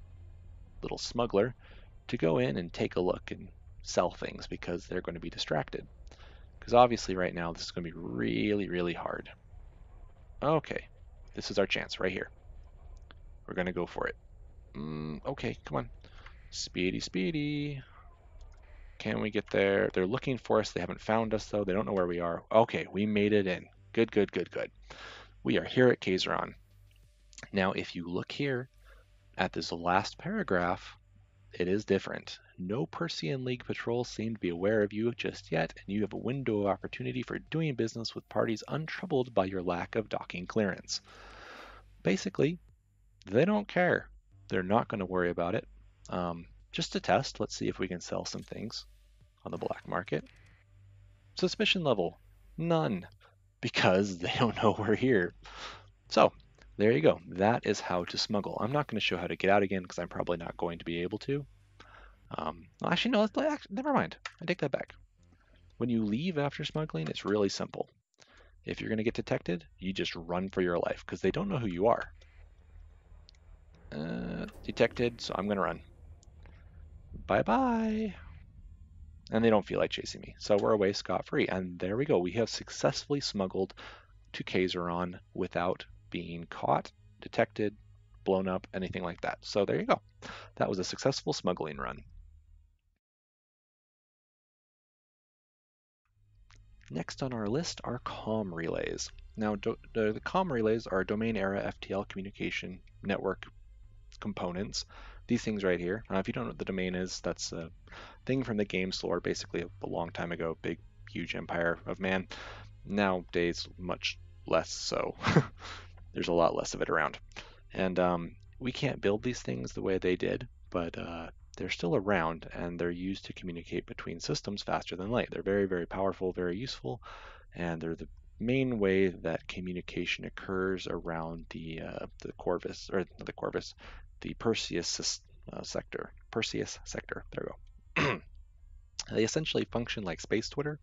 little smuggler to go in and take a look and sell things, because they're going to be distracted. Because obviously right now this is going to be really, really hard. Okay, this is our chance right here. We're going to go for it. Mm, okay, come on. Speedy, speedy. Can we get there? They're looking for us. They haven't found us, though. They don't know where we are. Okay, we made it in. Good, good, good, good. We are here at Kazeron. Now, if you look here at this last paragraph, it is different. No Persean League patrols seem to be aware of you just yet, and you have a window of opportunity for doing business with parties untroubled by your lack of docking clearance. Basically, they don't care. They're not going to worry about it. Um, just to test, let's see if we can sell some things on the black market. Suspicion level, none, because they don't know we're here. So there you go. That is how to smuggle. I'm not going to show how to get out again, because I'm probably not going to be able to. Um, actually, no, let's play, actually, never mind. I take that back. When you leave after smuggling, it's really simple. If you're going to get detected, you just run for your life, because they don't know who you are. Uh, detected, so I'm gonna run. Bye bye. And they don't feel like chasing me, so we're away scot-free. And there we go. We have successfully smuggled to Kazeron without being caught, detected, blown up, anything like that. So there you go. That was a successful smuggling run. Next on our list are comm relays. Now, do, the, the comm relays are domain era F T L communication network components. These things right here. Now, if you don't know what the domain is, that's a thing from the game's lore, basically a long time ago. Big, huge empire of man. Nowadays, much less so. There's a lot less of it around. And um, we can't build these things the way they did, but uh, they're still around, and they're used to communicate between systems faster than light. They're very, very powerful, very useful, and they're the main way that communication occurs around the uh, the Corvus or the Corvus, the Perseus uh, sector. Perseus sector. There we go. They essentially function like space Twitter.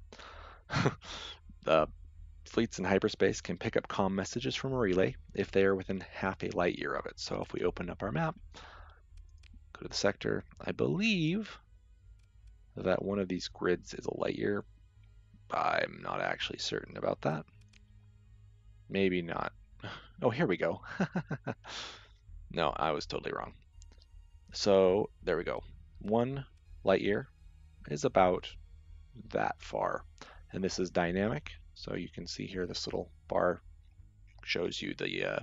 The fleets in hyperspace can pick up comm messages from a relay if they are within half a light year of it. So if we open up our map, go to the sector, I believe that one of these grids is a light year. I'm not actually certain about that. Maybe not. Oh, here we go. No, I was totally wrong. So there we go. One light year is about that far. And this is dynamic. So you can see here, this little bar shows you the uh,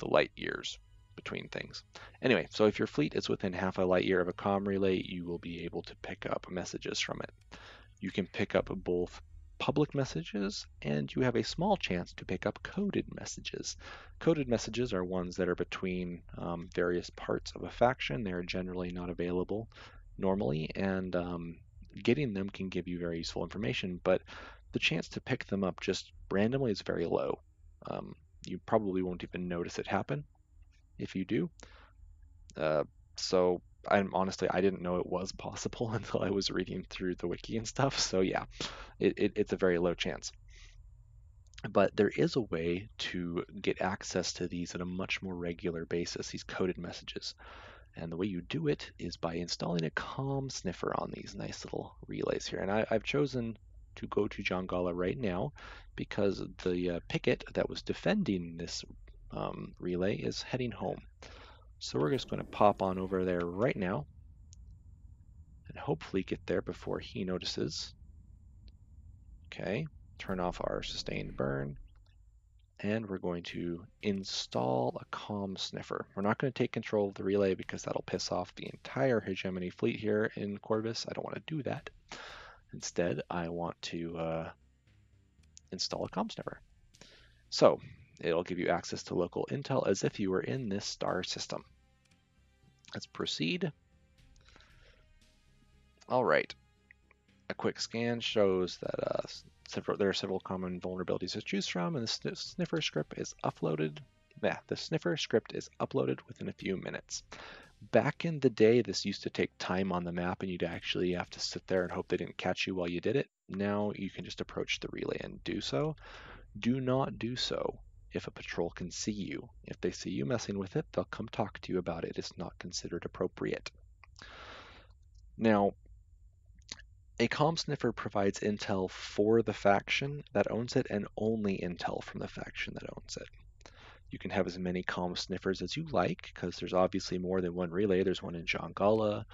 the light years between things. Anyway, so if your fleet is within half a light year of a comm relay, you will be able to pick up messages from it. You can pick up both public messages, and you have a small chance to pick up coded messages. Coded messages are ones that are between um, various parts of a faction. They're generally not available normally, and um, getting them can give you very useful information, but the chance to pick them up just randomly is very low. Um, you probably won't even notice it happen if you do. Uh, so I'm honestly, I didn't know it was possible until I was reading through the wiki and stuff. So yeah, it, it, it's a very low chance. But there is a way to get access to these on a much more regular basis, these coded messages. And the way you do it is by installing a comm sniffer on these nice little relays here. And I, I've chosen to go to Jangala right now because the uh, picket that was defending this um, relay is heading home. So we're just going to pop on over there right now and hopefully get there before he notices. Okay, turn off our sustained burn, and we're going to install a comm sniffer. We're not going to take control of the relay because that'll piss off the entire Hegemony fleet here in Corvus. I don't want to do that. Instead, I want to uh, install a comm sniffer. So it'll give you access to local intel as if you were in this star system. Let's proceed. All right. A quick scan shows that uh, several, there are several common vulnerabilities to choose from, and the sn sniffer script is uploaded. Yeah, the sniffer script is uploaded within a few minutes. Back in the day, this used to take time on the map, and you'd actually have to sit there and hope they didn't catch you while you did it. Now you can just approach the relay and do so. Do not do so if a patrol can see you. If they see you messing with it, they'll come talk to you about it. It's not considered appropriate. Now, a comm sniffer provides intel for the faction that owns it and only intel from the faction that owns it. You can have as many comm sniffers as you like because there's obviously more than one relay. There's one in Jangala.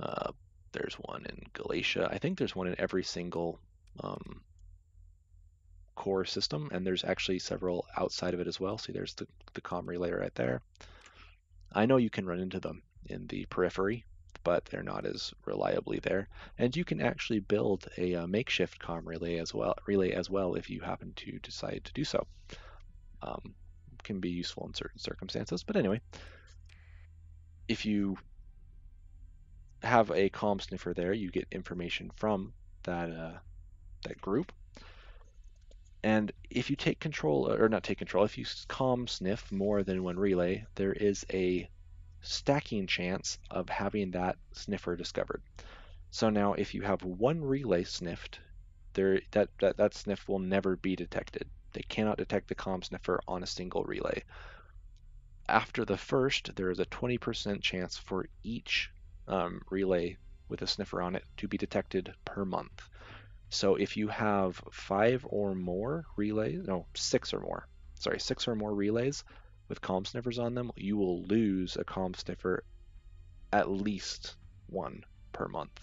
Uh, there's one in Galatia. I think there's one in every single um, core system, and there's actually several outside of it as well. See, there's the, the comm relay right there. I know you can run into them in the periphery, but they're not as reliably there. And you can actually build a uh, makeshift comm relay as well, relay as well if you happen to decide to do so. Um, can be useful in certain circumstances, but anyway, if you have a comm sniffer there, you get information from that, uh, that group. And if you take control, or not take control, if you comm sniff more than one relay, there is a stacking chance of having that sniffer discovered. So now if you have one relay sniffed, there that, that, that sniff will never be detected. They cannot detect the comm sniffer on a single relay. After the first, there is a twenty percent chance for each um, relay with a sniffer on it to be detected per month. So if you have five or more relays, no, six or more, sorry, six or more relays, with comm sniffers on them, you will lose a comm sniffer at least one per month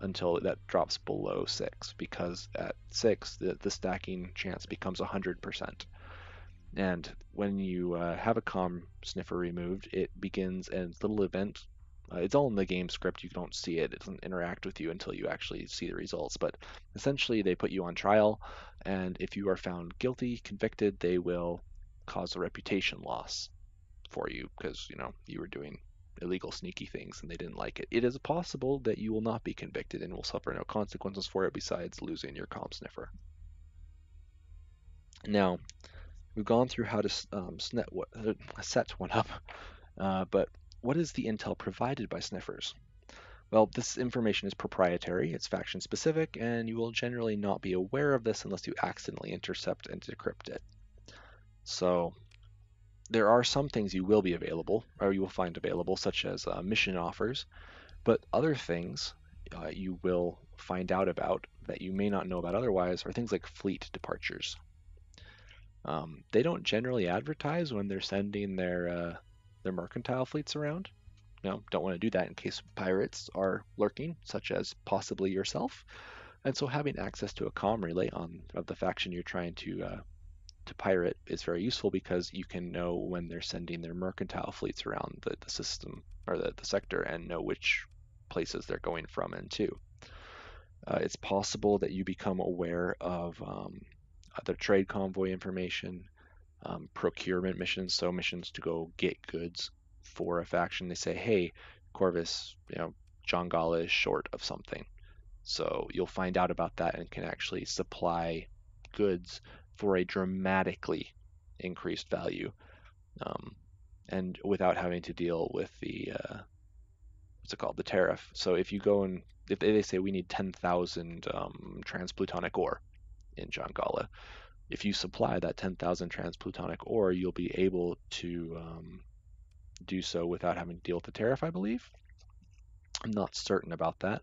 until that drops below six, because at six, the, the stacking chance becomes one hundred percent. And when you uh, have a comm sniffer removed, it begins a little event. Uh, it's all in the game script. You don't see it. It doesn't interact with you until you actually see the results. But essentially, they put you on trial, and if you are found guilty, convicted, they will cause a reputation loss for you because, you know, you were doing illegal sneaky things and they didn't like it. It is possible that you will not be convicted and will suffer no consequences for it besides losing your comm sniffer. Now, we've gone through how to um, snet what, uh, set one up, uh, but what is the intel provided by sniffers? Well, this information is proprietary, it's faction specific, and you will generally not be aware of this unless you accidentally intercept and decrypt it. So there are some things you will be available, or you will find available, such as uh, mission offers, but other things uh, you will find out about that you may not know about otherwise are things like fleet departures. Um, they don't generally advertise when they're sending their uh, their mercantile fleets around. No, don't want to do that in case pirates are lurking, such as possibly yourself. And so having access to a comm relay on of the faction you're trying to uh, to pirate is very useful because you can know when they're sending their mercantile fleets around the, the system or the, the sector and know which places they're going from and to. Uh, it's possible that you become aware of um, other trade convoy information, um, procurement missions, so missions to go get goods for a faction. They say, hey, Corvus, you know, Jangala is short of something. So you'll find out about that and can actually supply goods for a dramatically increased value, um, and without having to deal with the, uh, what's it called, the tariff. So if you go and, if they, they say we need ten thousand um, Transplutonic ore in Jangala, if you supply that ten thousand Transplutonic ore, you'll be able to um, do so without having to deal with the tariff, I believe. I'm not certain about that.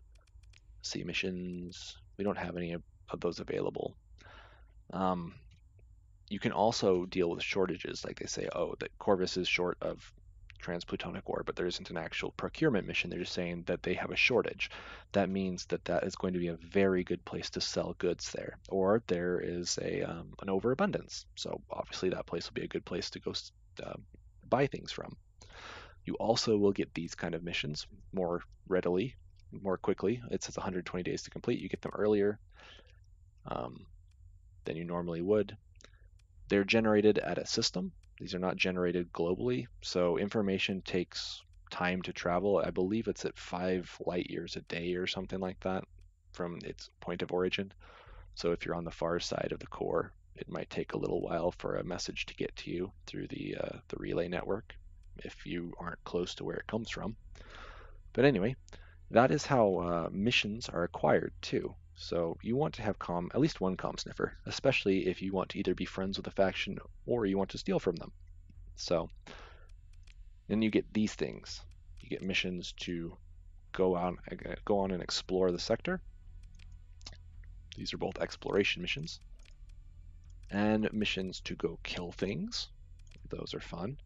Sea missions, we don't have any of, of those available. Um, you can also deal with shortages, like they say, oh, that Corvus is short of Transplutonic ore, but there isn't an actual procurement mission. They're just saying that they have a shortage. That means that that is going to be a very good place to sell goods there. Or there is a um, an overabundance, so obviously that place will be a good place to go uh, buy things from. You also will get these kind of missions more readily, more quickly. It says one hundred twenty days to complete. You get them earlier um, than you normally would. They're generated at a system. These are not generated globally, so information takes time to travel. I believe it's at five light years a day or something like that from its point of origin. So if you're on the far side of the core, it might take a little while for a message to get to you through the, uh, the relay network if you aren't close to where it comes from. But anyway, that is how uh, missions are acquired too. So you want to have comm, at least one comm sniffer, especially if you want to either be friends with a faction or you want to steal from them. So then you get these things. You get missions to go out, go on and explore the sector. These are both exploration missions. And missions to go kill things. Those are fun.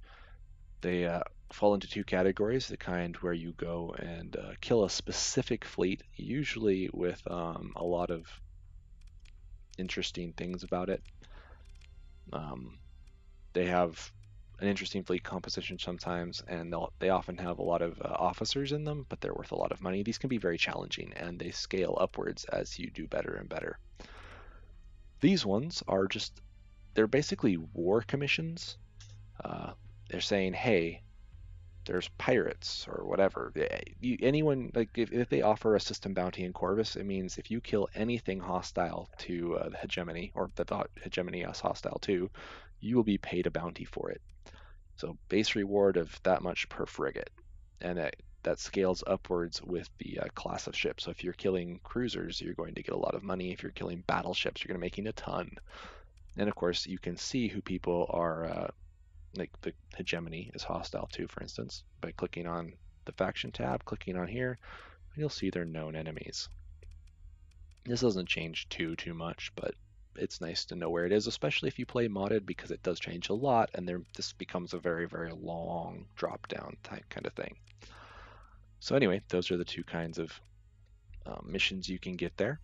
They uh, fall into two categories, the kind where you go and uh, kill a specific fleet, usually with um, a lot of interesting things about it. Um, they have an interesting fleet composition sometimes, and they often have a lot of uh, officers in them, but they're worth a lot of money. These can be very challenging, and they scale upwards as you do better and better. These ones are just, they're basically war commissions. Uh, they're saying, hey, there's pirates or whatever. You, anyone, like if, if they offer a system bounty in Corvus, it means if you kill anything hostile to uh, the Hegemony, or that the Hegemony is hostile to, you will be paid a bounty for it. So base reward of that much per frigate. And that, that scales upwards with the uh, class of ship. So if you're killing cruisers, you're going to get a lot of money. If you're killing battleships, you're going to be making a ton. And of course, you can see who people are... Uh, like the Hegemony is hostile to, for instance, by clicking on the faction tab, clicking on here, and you'll see their known enemies. This doesn't change too, too much, but it's nice to know where it is, especially if you play modded, because it does change a lot, and there, this becomes a very, very long drop-down type kind of thing. So anyway, those are the two kinds of um, missions you can get there.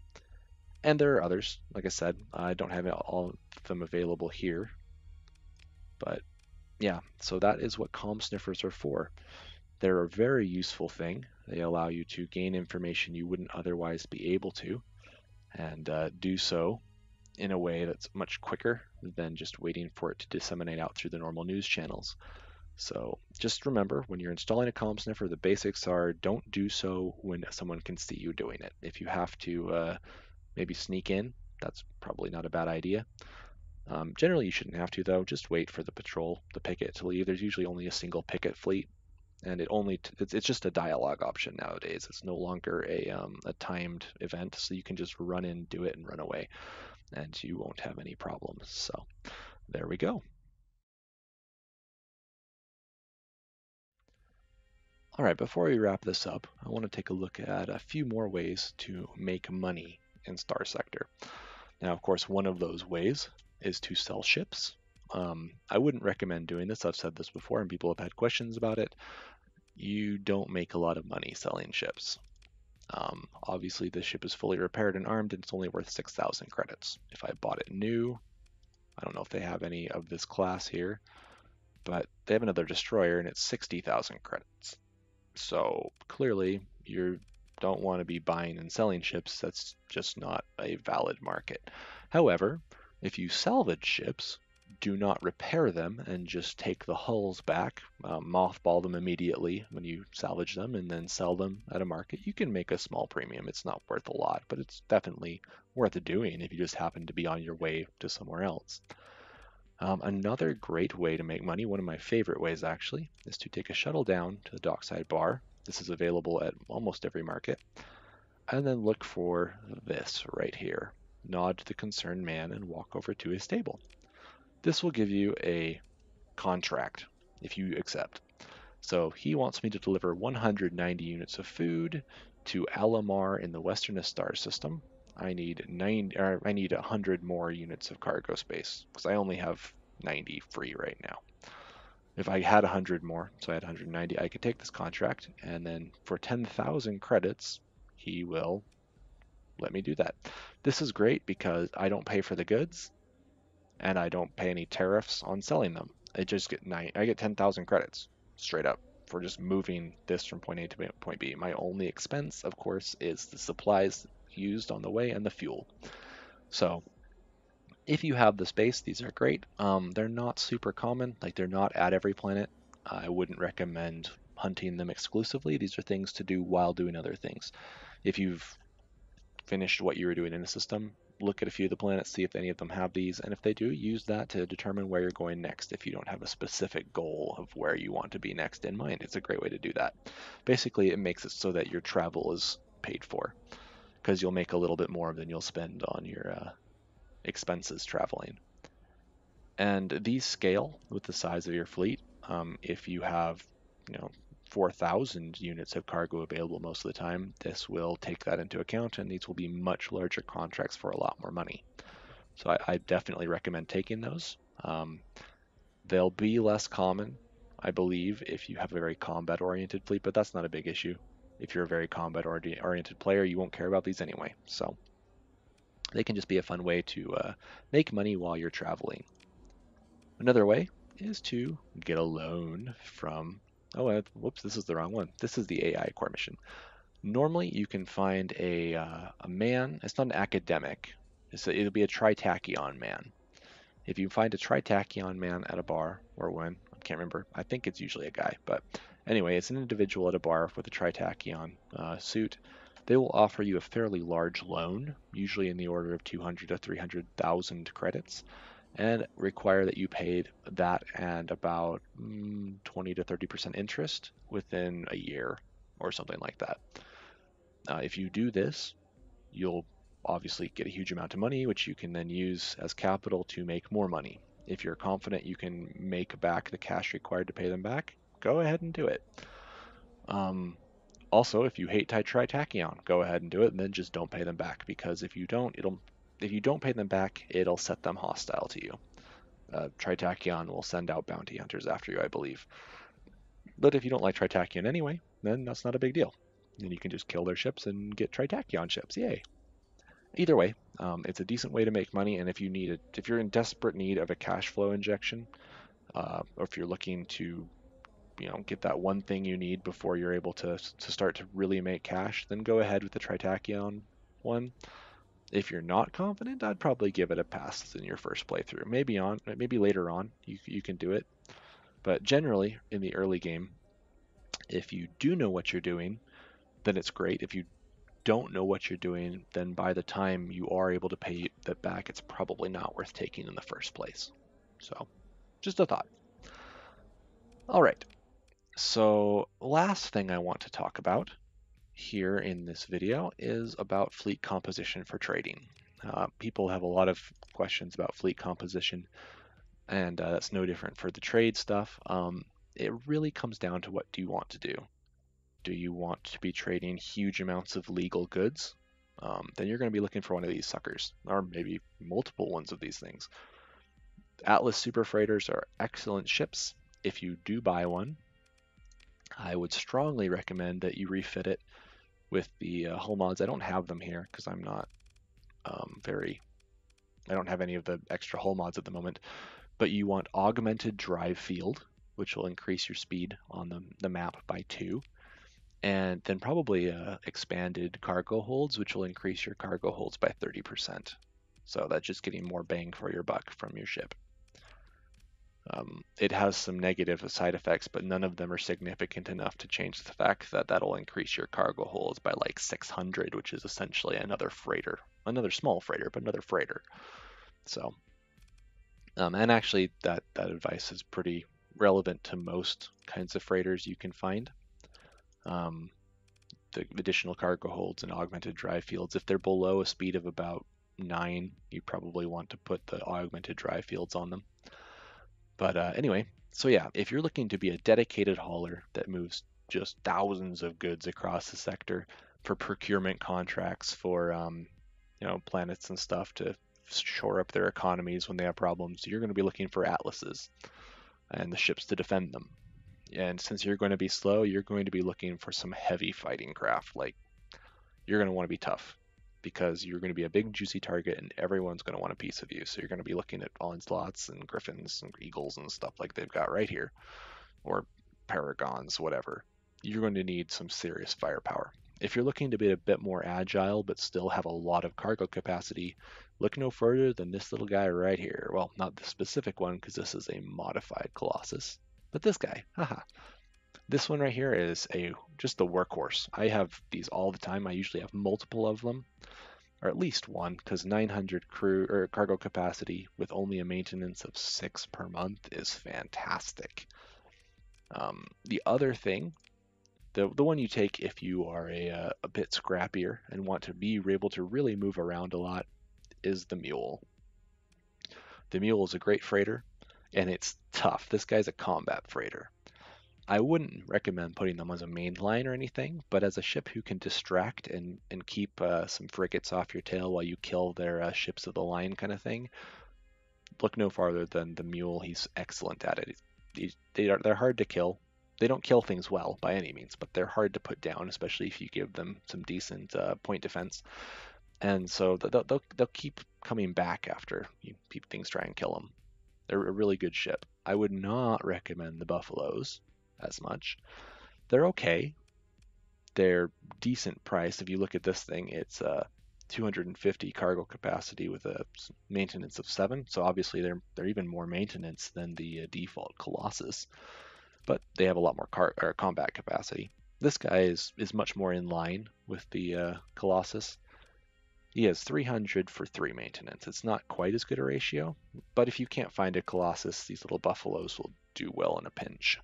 And there are others. Like I said, I don't have all of them available here, but yeah, so that is what comm sniffers are for. They're a very useful thing. They allow you to gain information you wouldn't otherwise be able to, and uh, do so in a way that's much quicker than just waiting for it to disseminate out through the normal news channels. So just remember, when you're installing a comm sniffer, the basics are don't do so when someone can see you doing it. If you have to uh, maybe sneak in, that's probably not a bad idea. Um, generally, you shouldn't have to, though. Just wait for the patrol, the picket, to leave. There's usually only a single picket fleet, and it only t it's, it's just a dialogue option nowadays. It's no longer a, um, a timed event, so you can just run in, do it, and run away, and you won't have any problems. So there we go. All right, before we wrap this up, I want to take a look at a few more ways to make money in Star Sector. Now, of course, one of those ways is to sell ships. Um, I wouldn't recommend doing this. I've said this before and people have had questions about it. You don't make a lot of money selling ships. Um, obviously, this ship is fully repaired and armed, and it's only worth six thousand credits. If I bought it new, I don't know if they have any of this class here, but they have another destroyer, and it's sixty thousand credits. So clearly you don't want to be buying and selling ships. That's just not a valid market. However, if you salvage ships, do not repair them and just take the hulls back, uh, mothball them immediately when you salvage them and then sell them at a market, you can make a small premium. It's not worth a lot, but it's definitely worth doing if you just happen to be on your way to somewhere else. Um, another great way to make money, one of my favorite ways actually, is to take a shuttle down to the dockside bar. This is available at almost every market. And then look for this right here. Nod to the concerned man and walk over to his table. This will give you a contract if you accept. So he wants me to deliver one hundred ninety units of food to Alamar in the Western Astar system. I need nine, or I need one hundred more units of cargo space because I only have ninety free right now. If I had one hundred more, so I had one hundred ninety, I could take this contract, and then for ten thousand credits, he will let me do that. This is great because I don't pay for the goods, and I don't pay any tariffs on selling them. I just get nine, I get ten thousand credits straight up for just moving this from point A to point B. My only expense, of course, is the supplies used on the way and the fuel. So if you have the space, these are great. Um, they're not super common, like they're not at every planet. I wouldn't recommend hunting them exclusively. These are things to do while doing other things. If you've finished what you were doing in a system, look at a few of the planets, see if any of them have these, and if they do, use that to determine where you're going next if you don't have a specific goal of where you want to be next in mind. It's a great way to do that. Basically, it makes it so that your travel is paid for, because you'll make a little bit more than you'll spend on your uh, expenses traveling. And these scale with the size of your fleet. Um, if you have, you know, four thousand units of cargo available most of the time, this will take that into account, and these will be much larger contracts for a lot more money. So I, I definitely recommend taking those. Um, they'll be less common, I believe, if you have a very combat-oriented fleet, but that's not a big issue. If you're a very combat-oriented player, you won't care about these anyway. So they can just be a fun way to uh, make money while you're traveling. Another way is to get a loan from... Oh, I, whoops, this is the wrong one. This is the A I core mission. Normally, you can find a, uh, a man. It's not an academic. It's a, it'll be a Tritachyon man. If you find a Tritachyon man at a bar or when, I can't remember. I think it's usually a guy, but... Anyway, it's an individual at a bar with a Tritachyon uh, suit. They will offer you a fairly large loan, usually in the order of two hundred to three hundred thousand credits, and require that you pay that and about mm, twenty to thirty percent interest within a year or something like that. Uh, if you do this, you'll obviously get a huge amount of money, which you can then use as capital to make more money. If you're confident you can make back the cash required to pay them back, go ahead and do it. Um, also, if you hate Tritachyon, go ahead and do it, and then just don't pay them back, because if you don't, it'll if you don't pay them back, it'll set them hostile to you. Uh, Tritachyon will send out bounty hunters after you, I believe. But if you don't like Tritachyon anyway, then that's not a big deal, and you can just kill their ships and get Tritachyon ships. Yay! Either way, um, it's a decent way to make money, and if you need it, if you're in desperate need of a cash flow injection, uh, or if you're looking to you know, get that one thing you need before you're able to, to start to really make cash, then go ahead with the Tritachyon one. If you're not confident, I'd probably give it a pass in your first playthrough. Maybe on, maybe later on, you, you can do it. But generally, in the early game, if you do know what you're doing, then it's great. If you don't know what you're doing, then by the time you are able to pay that back, it's probably not worth taking in the first place. So just a thought. All right. So last thing I want to talk about here in this video is about fleet composition for trading. Uh, people have a lot of questions about fleet composition, and uh, that's no different for the trade stuff. Um, it really comes down to what do you want to do. Do you want to be trading huge amounts of legal goods? Um, then you're going to be looking for one of these suckers, or maybe multiple ones of these things. Atlas super freighters are excellent ships. If you do buy one, I would strongly recommend that you refit it with the uh, hull mods. I don't have them here because I'm not um, very... I don't have any of the extra hull mods at the moment, but you want augmented drive field, which will increase your speed on the, the map by two. And then probably uh, expanded cargo holds, which will increase your cargo holds by thirty percent. So that's just getting more bang for your buck from your ship. Um, it has some negative side effects, but none of them are significant enough to change the fact that that'll increase your cargo holds by like six hundred, which is essentially another freighter, another small freighter, but another freighter. So, um, and actually that, that advice is pretty relevant to most kinds of freighters you can find. Um, the additional cargo holds and augmented drive fields. If they're below a speed of about nine, you probably want to put the augmented drive fields on them. But uh, anyway, so yeah, if you're looking to be a dedicated hauler that moves just thousands of goods across the sector for procurement contracts for, um, you know, planets and stuff to shore up their economies when they have problems, you're going to be looking for atlases and the ships to defend them. And since you're going to be slow, you're going to be looking for some heavy fighting craft. Like, you're going to want to be tough because you're going to be a big, juicy target and everyone's going to want a piece of you. So you're going to be looking at Onslaughts and Griffins and Eagles and stuff like they've got right here, or Paragons, whatever. You're going to need some serious firepower. If you're looking to be a bit more agile but still have a lot of cargo capacity, look no further than this little guy right here. Well, not the specific one because this is a modified Colossus. But this guy, haha. This one right here is a just the workhorse. I have these all the time. I usually have multiple of them, or at least one, because nine hundred crew or cargo capacity with only a maintenance of six per month is fantastic. Um, the other thing, the the one you take if you are a uh, a bit scrappier and want to be able to really move around a lot, is the Mule. The Mule is a great freighter. And it's tough. This guy's a combat freighter. I wouldn't recommend putting them as a main line or anything, but as a ship who can distract and, and keep uh, some frigates off your tail while you kill their uh, ships of the line kind of thing, look no farther than the Mule. He's excellent at it. He, they are, they're hard to kill. They don't kill things well by any means, but they're hard to put down, especially if you give them some decent uh, point defense. And so they'll, they'll, they'll keep coming back after you keep things try and kill them. They're a really good ship. I would not recommend the Buffaloes as much. They're okay. They're decent price. If you look at this thing, it's uh, two hundred fifty cargo capacity with a maintenance of seven. So obviously they're they're even more maintenance than the uh, default Colossus, but they have a lot more car or combat capacity. This guy is is much more in line with the uh, Colossus. He has three hundred for three maintenance. It's not quite as good a ratio, but if you can't find a Colossus, these little Buffaloes will do well in a pinch.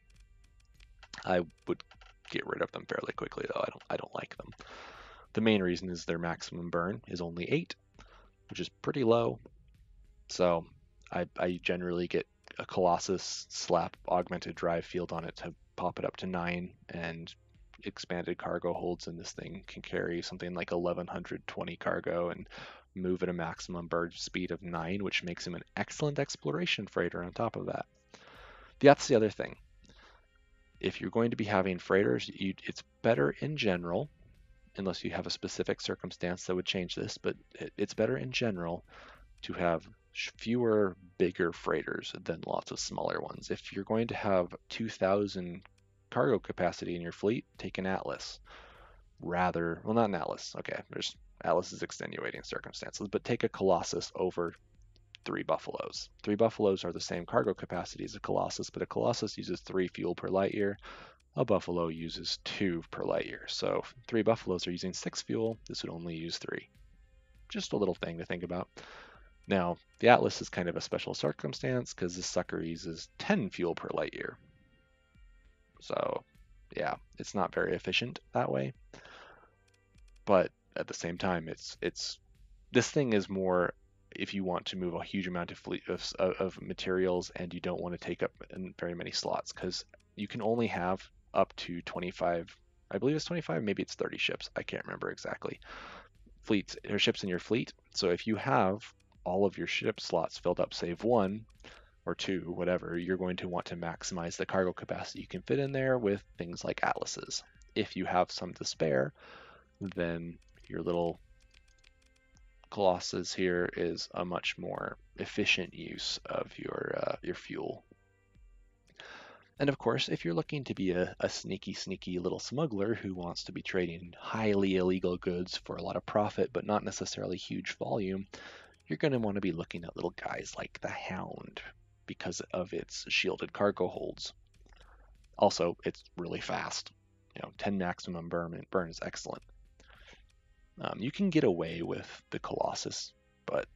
I would get rid of them fairly quickly, though. I don't, I don't like them. The main reason is their maximum burn is only eight, which is pretty low. So I, I generally get a Colossus, slap augmented drive field on it to pop it up to nine, and expanded cargo holds, and this thing can carry something like eleven twenty cargo and move at a maximum bird speed of nine, which makes him an excellent exploration freighter on top of that. That's the other thing. If you're going to be having freighters, you, it's better in general, unless you have a specific circumstance that would change this, but it, it's better in general to have fewer, bigger freighters than lots of smaller ones. If you're going to have two thousand cargo capacity in your fleet, take an Atlas. Rather, well, not an Atlas. Okay, there's Atlas is extenuating circumstances, but take a Colossus over three Buffaloes. Three Buffaloes are the same cargo capacity as a Colossus, but a Colossus uses three fuel per light year. a buffalo uses two per light year. So if three buffaloes are using six fuel, this would only use three. Just a little thing to think about. Now, the Atlas is kind of a special circumstance because this sucker uses ten fuel per light year. So yeah, it's not very efficient that way. But at the same time, it's it's this thing is more if you want to move a huge amount of fleet of, of materials and you don't want to take up very many slots, because you can only have up to twenty-five, I believe it's twenty-five, maybe it's thirty ships, I can't remember exactly, fleets or ships in your fleet. So if you have all of your ship slots filled up save one or two, whatever, you're going to want to maximize the cargo capacity you can fit in there with things like Atlases. If you have some to spare, then your little Colossus here is a much more efficient use of your uh, your fuel. And of course, if you're looking to be a, a sneaky, sneaky little smuggler who wants to be trading highly illegal goods for a lot of profit, but not necessarily huge volume, you're going to want to be looking at little guys like the Hound because of its shielded cargo holds. Also, it's really fast. You know, ten maximum burn, burn is excellent. Um, you can get away with the Colossus, but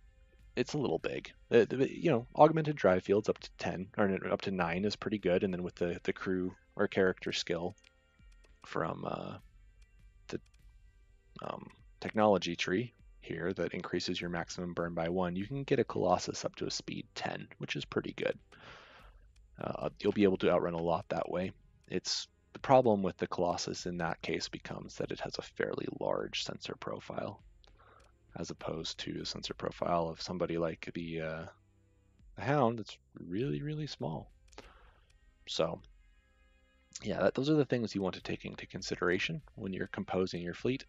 it's a little big. The, the, you know, augmented drive fields up to ten or up to nine is pretty good, and then with the the crew or character skill from uh, the um, technology tree here that increases your maximum burn by one, you can get a Colossus up to a speed ten, which is pretty good. Uh, you'll be able to outrun a lot that way. It's The problem with the Colossus in that case becomes that it has a fairly large sensor profile, as opposed to the sensor profile of somebody like the, uh, the Hound that's really, really small. So yeah, that, those are the things you want to take into consideration when you're composing your fleet.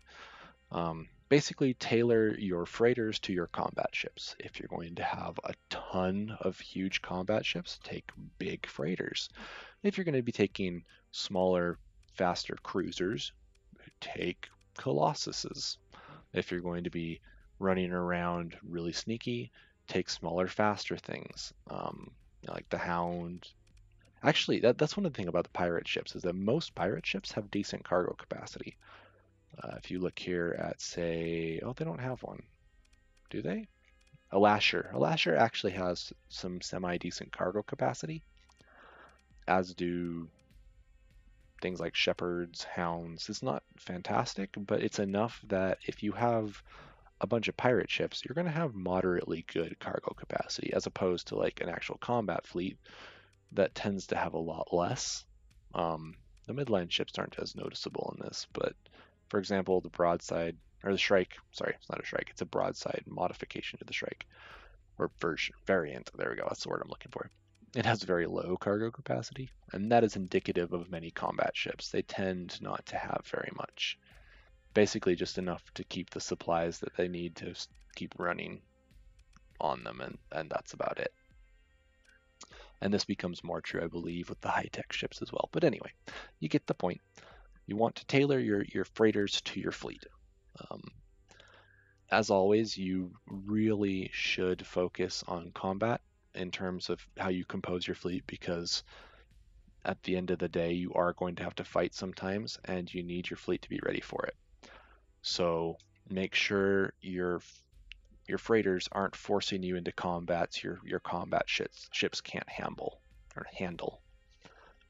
Um, basically tailor your freighters to your combat ships. If you're going to have a ton of huge combat ships, take big freighters. If you're going to be taking smaller, faster cruisers, take Colossuses. If you're going to be running around really sneaky, take smaller, faster things, um, like the Hound. Actually, that, that's one of the things about the pirate ships, is that most pirate ships have decent cargo capacity. Uh, if you look here at, say, oh, they don't have one, do they? A Lasher. A Lasher actually has some semi-decent cargo capacity, as do things like Shepherds, Hounds. It's not fantastic, but it's enough that if you have a bunch of pirate ships, you're going to have moderately good cargo capacity, as opposed to like an actual combat fleet that tends to have a lot less. Um, the midline ships aren't as noticeable in this, but for example, the Broadside, or the Shrike, sorry, it's not a Shrike, it's a Broadside modification to the Shrike, or version, variant, there we go, that's the word I'm looking for. It has very low cargo capacity, and that is indicative of many combat ships. They tend not to have very much. Basically just enough to keep the supplies that they need to keep running on them, and, and that's about it. And this becomes more true, I believe, with the high-tech ships as well. But anyway, you get the point. You want to tailor your, your freighters to your fleet. Um, as always, you really should focus on combat in terms of how you compose your fleet, because at the end of the day, you are going to have to fight sometimes, and you need your fleet to be ready for it. So make sure your your freighters aren't forcing you into combats your, your combat ships, ships can't handle. Or handle.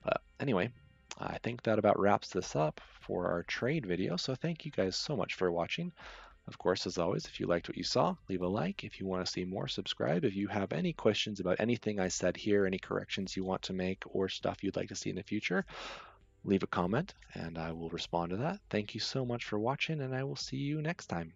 But anyway, I think that about wraps this up for our trade video. So thank you guys so much for watching. Of course, as always, if you liked what you saw, leave a like. If you want to see more, subscribe. If you have any questions about anything I said here, any corrections you want to make, or stuff you'd like to see in the future, leave a comment and I will respond to that. Thank you so much for watching, and I will see you next time.